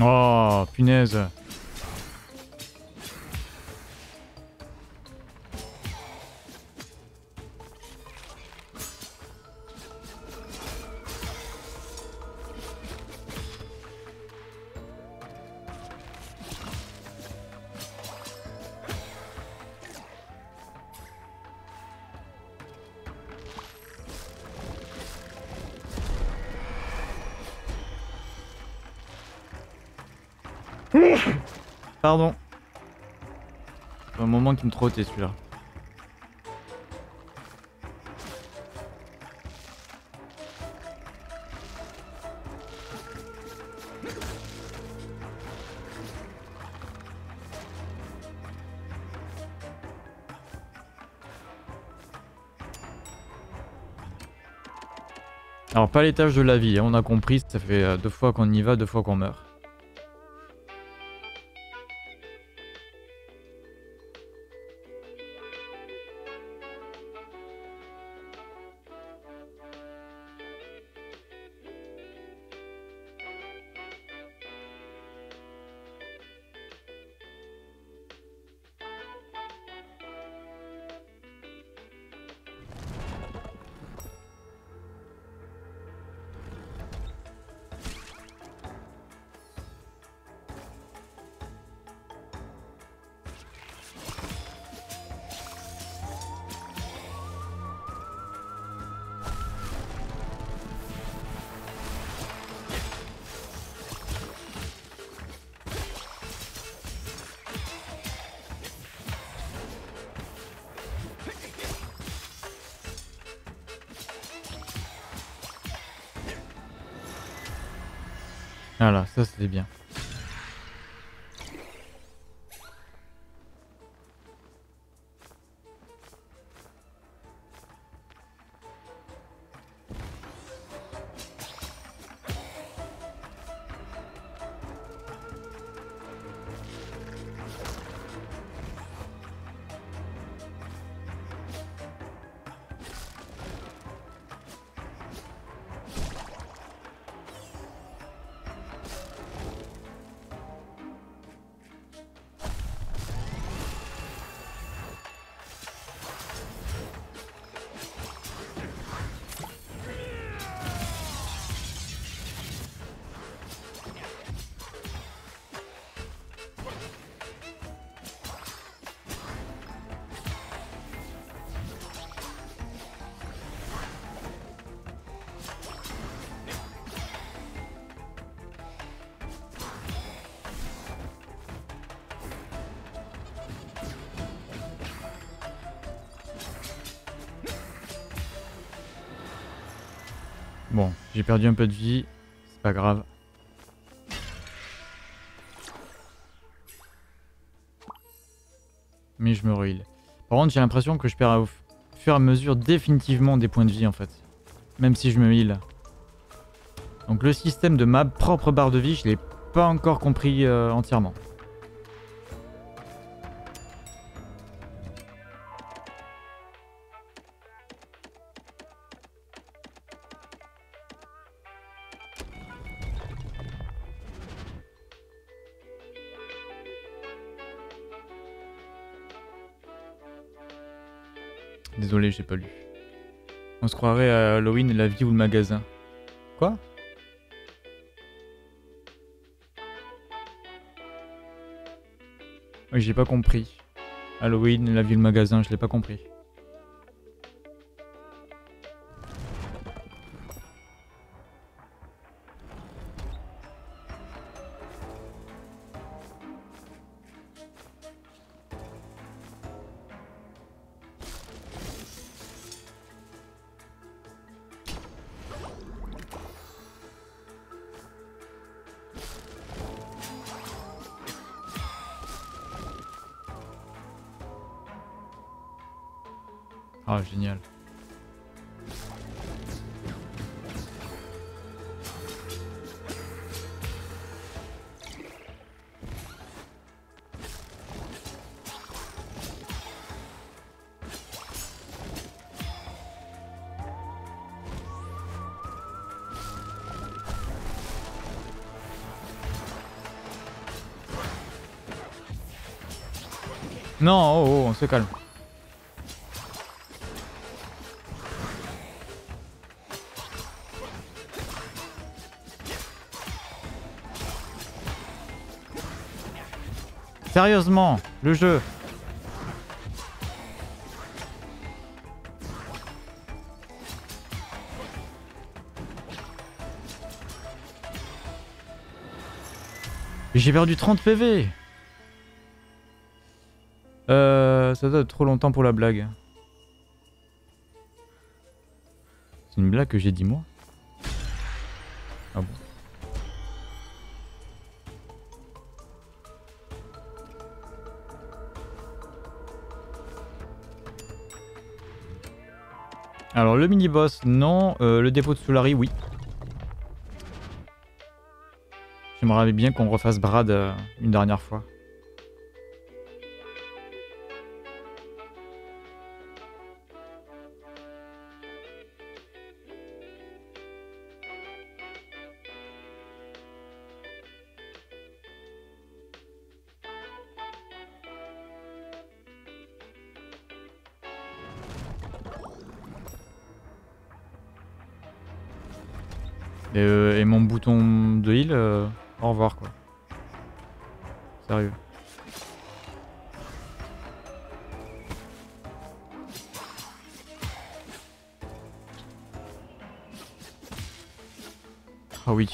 Oh, punaise. Pardon. C'est un moment qui me trottait celui-là. Alors pas l'étage de la vie, on a compris, ça fait deux fois qu'on y va, deux fois qu'on meurt. Voilà, ça c'était bien. Bon, j'ai perdu un peu de vie, c'est pas grave. Mais je me reheal. Par contre, j'ai l'impression que je perds au fur et à mesure définitivement des points de vie en fait. Même si je me heal. Donc le système de ma propre barre de vie, je l'ai pas encore compris entièrement. Désolé, j'ai pas lu. On se croirait à Halloween, la vie ou le magasin. Quoi ? Oui, j'ai pas compris. Halloween, la vie ou le magasin, je l'ai pas compris. Ah, génial. Non, oh, on se calme. Sérieusement, le jeu. J'ai perdu 30 PV. Ça date trop longtemps pour la blague. C'est une blague que j'ai dit moi. Ah bon. Alors le mini-boss, non. Le dépôt de Soulari, oui. J'aimerais bien qu'on refasse Brad une dernière fois. Et mon bouton de heal, au revoir quoi. Sérieux. Ah oui.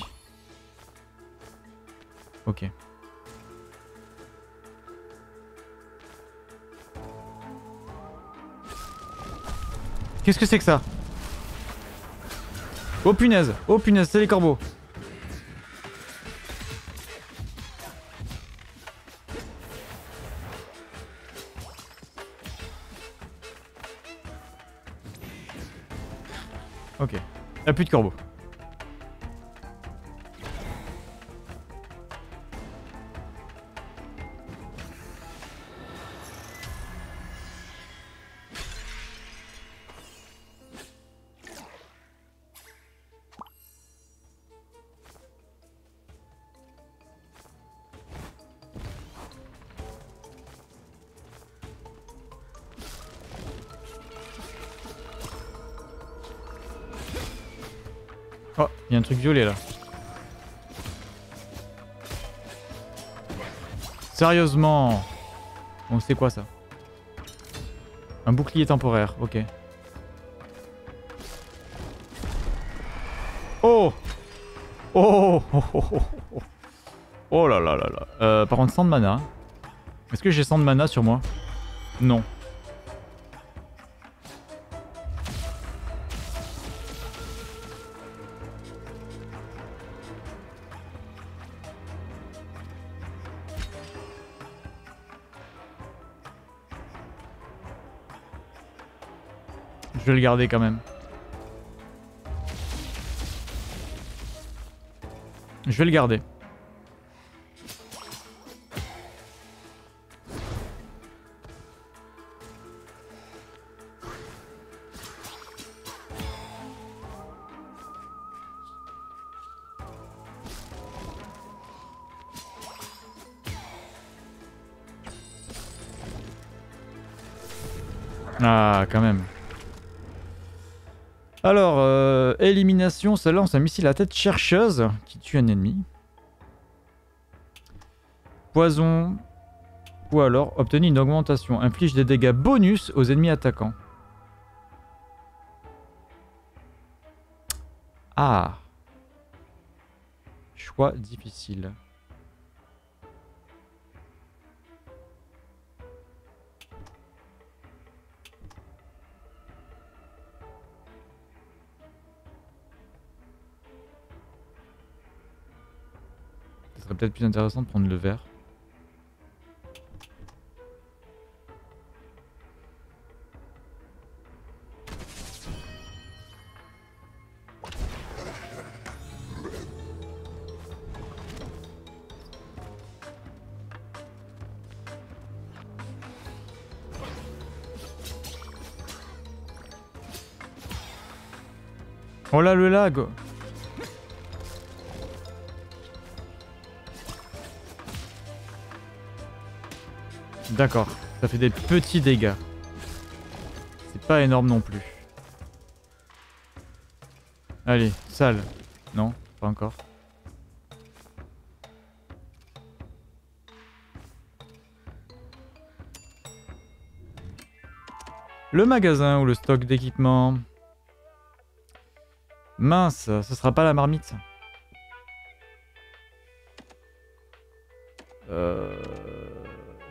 Ok. Qu'est-ce que c'est que ça? Oh punaise, c'est les corbeaux. Ok, il n'y a plus de corbeaux. Il y a un truc violet là. Sérieusement? Bon, c'est quoi ça? Un bouclier temporaire, ok. Oh oh oh oh oh oh. Oh là là là là. Par contre, 100 de mana. Est-ce que j'ai 100 de mana sur moi? Non. Je vais le garder quand même. Je vais le garder. Ah, quand même. Alors, élimination, ça lance un missile à tête chercheuse qui tue un ennemi. Poison. Ou alors, obtenir une augmentation. Inflige des dégâts bonus aux ennemis attaquants. Ah. Choix difficile. C'est peut-être plus intéressant de prendre le vert. Oh là le lag. D'accord. Ça fait des petits dégâts. C'est pas énorme non plus. Allez, sale. Non, pas encore. Le magasin ou le stock d'équipement. Mince, ce sera pas la marmite.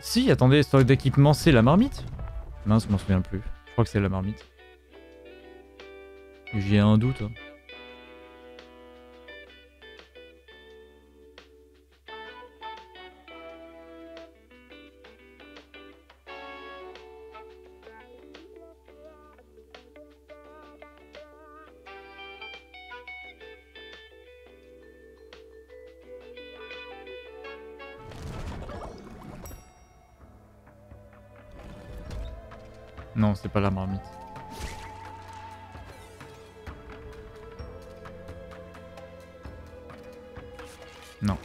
Si, attendez, stock d'équipement, c'est la marmite? Mince, je m'en souviens plus. Je crois que c'est la marmite. J'ai un doute. Hein. Non, c'est pas la marmite. Non.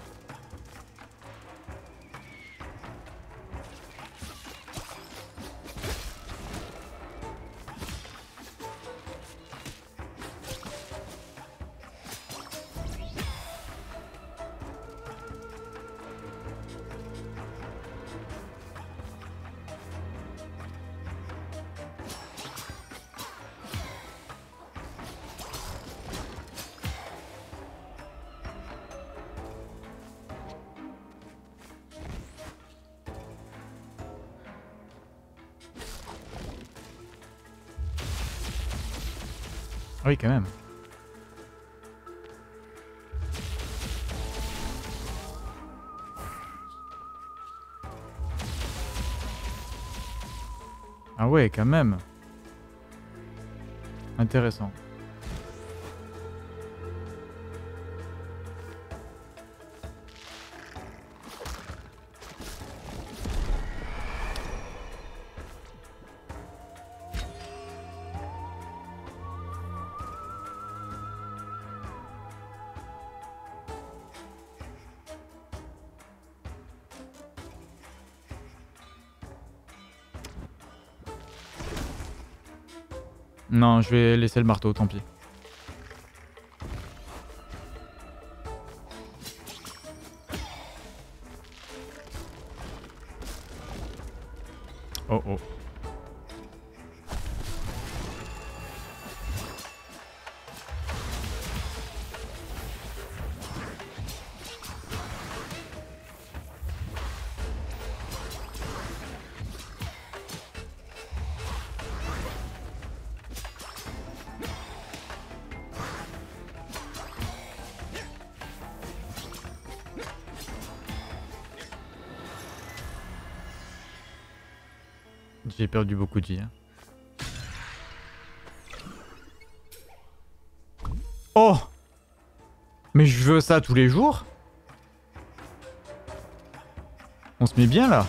Oui, quand même. Ah ouais, quand même. Intéressant. Non, je vais laisser le marteau, tant pis. Oh oh. J'ai perdu beaucoup de vie. Hein. Oh! Mais je veux ça tous les jours? On se met bien là?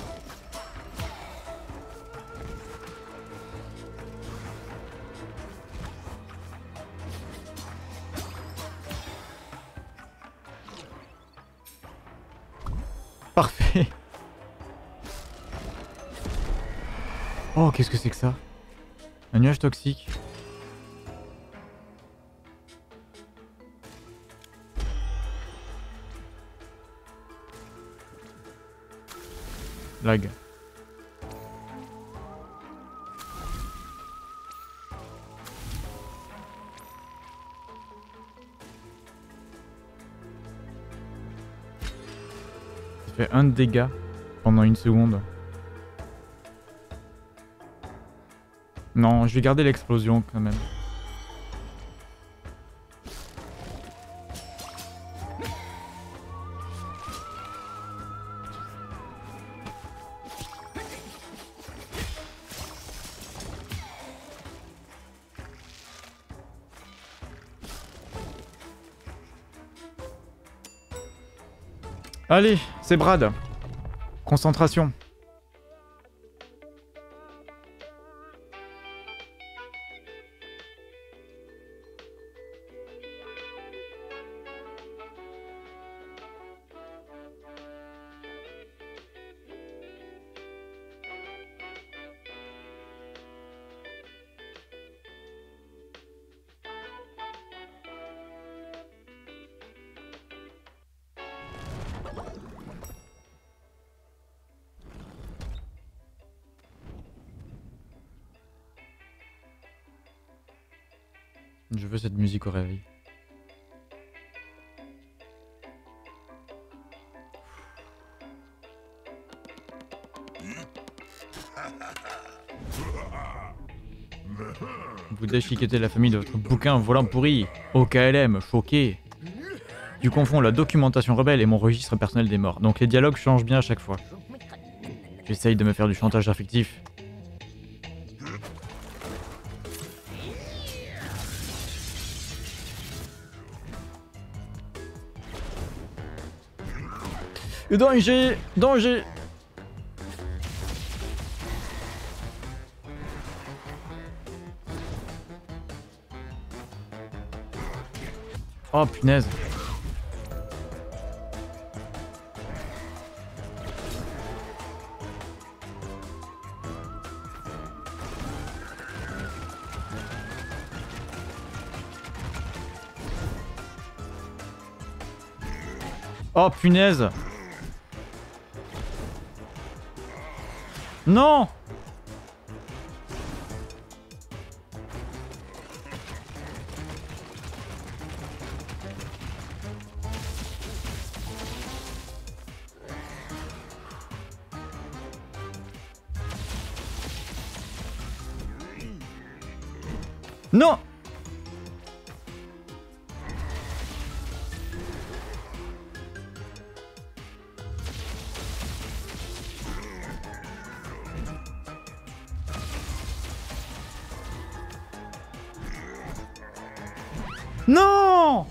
Parfait. Oh, qu'est-ce que c'est que ça? Un nuage toxique. Lag. Ça fait un dégât pendant une seconde. Non, je vais garder l'explosion quand même. Allez, c'est Brad. Concentration. Je veux cette musique au réveil. Vous déchiquetez la famille de votre bouquin volant pourri. Au KLM, choqué. Tu confonds la documentation rebelle et mon registre personnel des morts. Donc les dialogues changent bien à chaque fois. J'essaye de me faire du chantage affectif. Danger! Danger! Oh punaise! Oh punaise! Non! Non! Non!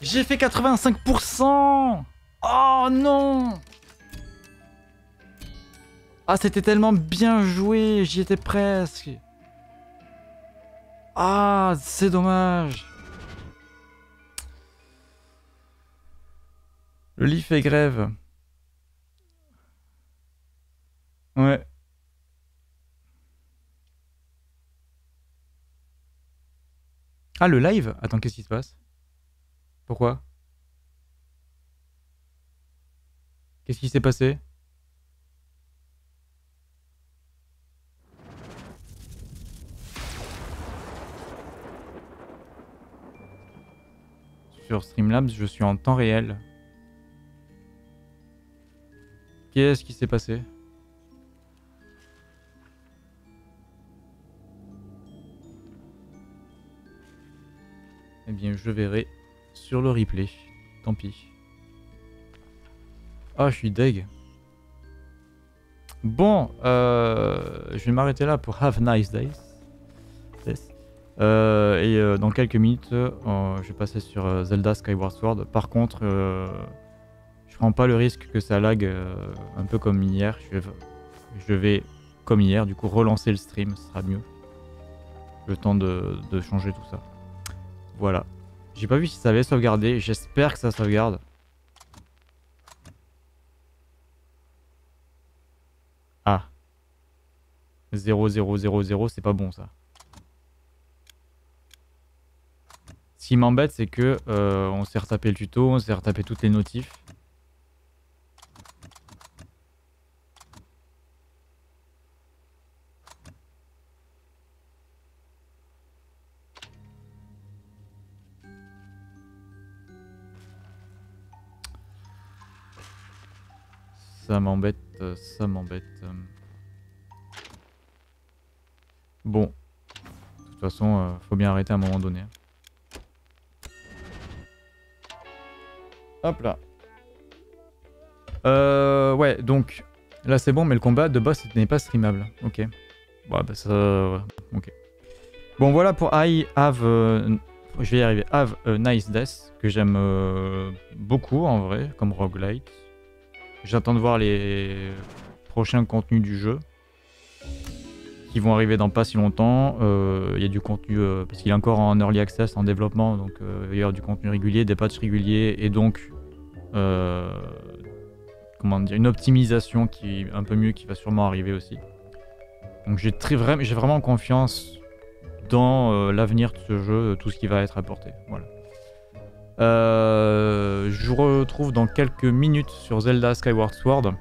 J'ai fait 85%! Oh non! Ah, c'était tellement bien joué, j'y étais presque. Ah, c'est dommage. Le lit fait grève. Ouais. Ah, le live? Attends, qu'est-ce qui se passe? Pourquoi? Qu'est-ce qui s'est passé? Sur Streamlabs, je suis en temps réel. Qu'est-ce qui s'est passé? Eh bien, je verrai sur le replay. Tant pis. Ah, je suis deg. Bon, je vais m'arrêter là pour Have a Nice Death. Et dans quelques minutes, je vais passer sur Zelda Skyward Sword. Par contre, je prends pas le risque que ça lag un peu comme hier. Je vais, comme hier, du coup, relancer le stream. Ce sera mieux. Le temps de changer tout ça. Voilà. J'ai pas vu si ça avait sauvegardé. J'espère que ça sauvegarde. Ah. 0, 0, 0, 0, c'est pas bon ça. Ce qui m'embête, c'est que on s'est retapé le tuto, on s'est retapé toutes les notifs. Ça m'embête, ça m'embête. Bon. De toute façon, faut bien arrêter à un moment donné. Hop là. Ouais, donc... Là c'est bon, mais le combat de boss n'est pas streamable. Ok. Ouais, bah ça... Ouais. Ok. Bon, voilà pour I Have... Je vais y arriver. Have a Nice Death, que j'aime beaucoup en vrai, comme roguelite. J'attends de voir les prochains contenus du jeu qui vont arriver dans pas si longtemps. Il y a du contenu, parce qu'il est encore en early access, en développement, donc il y aura du contenu régulier, des patchs réguliers et donc comment dire, une optimisation qui est un peu mieux qui va sûrement arriver aussi. Donc j'ai vraiment confiance dans l'avenir de ce jeu, tout ce qui va être apporté. Voilà. Je vous retrouve dans quelques minutes sur Zelda Skyward Sword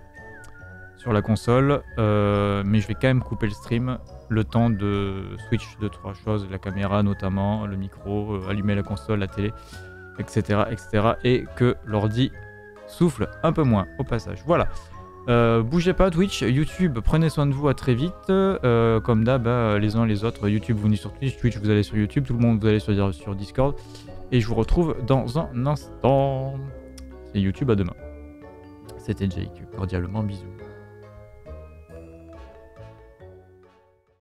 sur la console, mais je vais quand même couper le stream. le temps de switch de trois choses, la caméra notamment, le micro, allumer la console, la télé, etc., etc., et que l'ordi souffle un peu moins au passage. Voilà. Bougez pas Twitch, YouTube, prenez soin de vous, à très vite, comme d'hab, les uns les autres, YouTube vous venez sur Twitch, Twitch vous allez sur YouTube, tout le monde vous allez sur Discord, et je vous retrouve dans un instant. Et YouTube à demain. C'était Jake, cordialement bisous.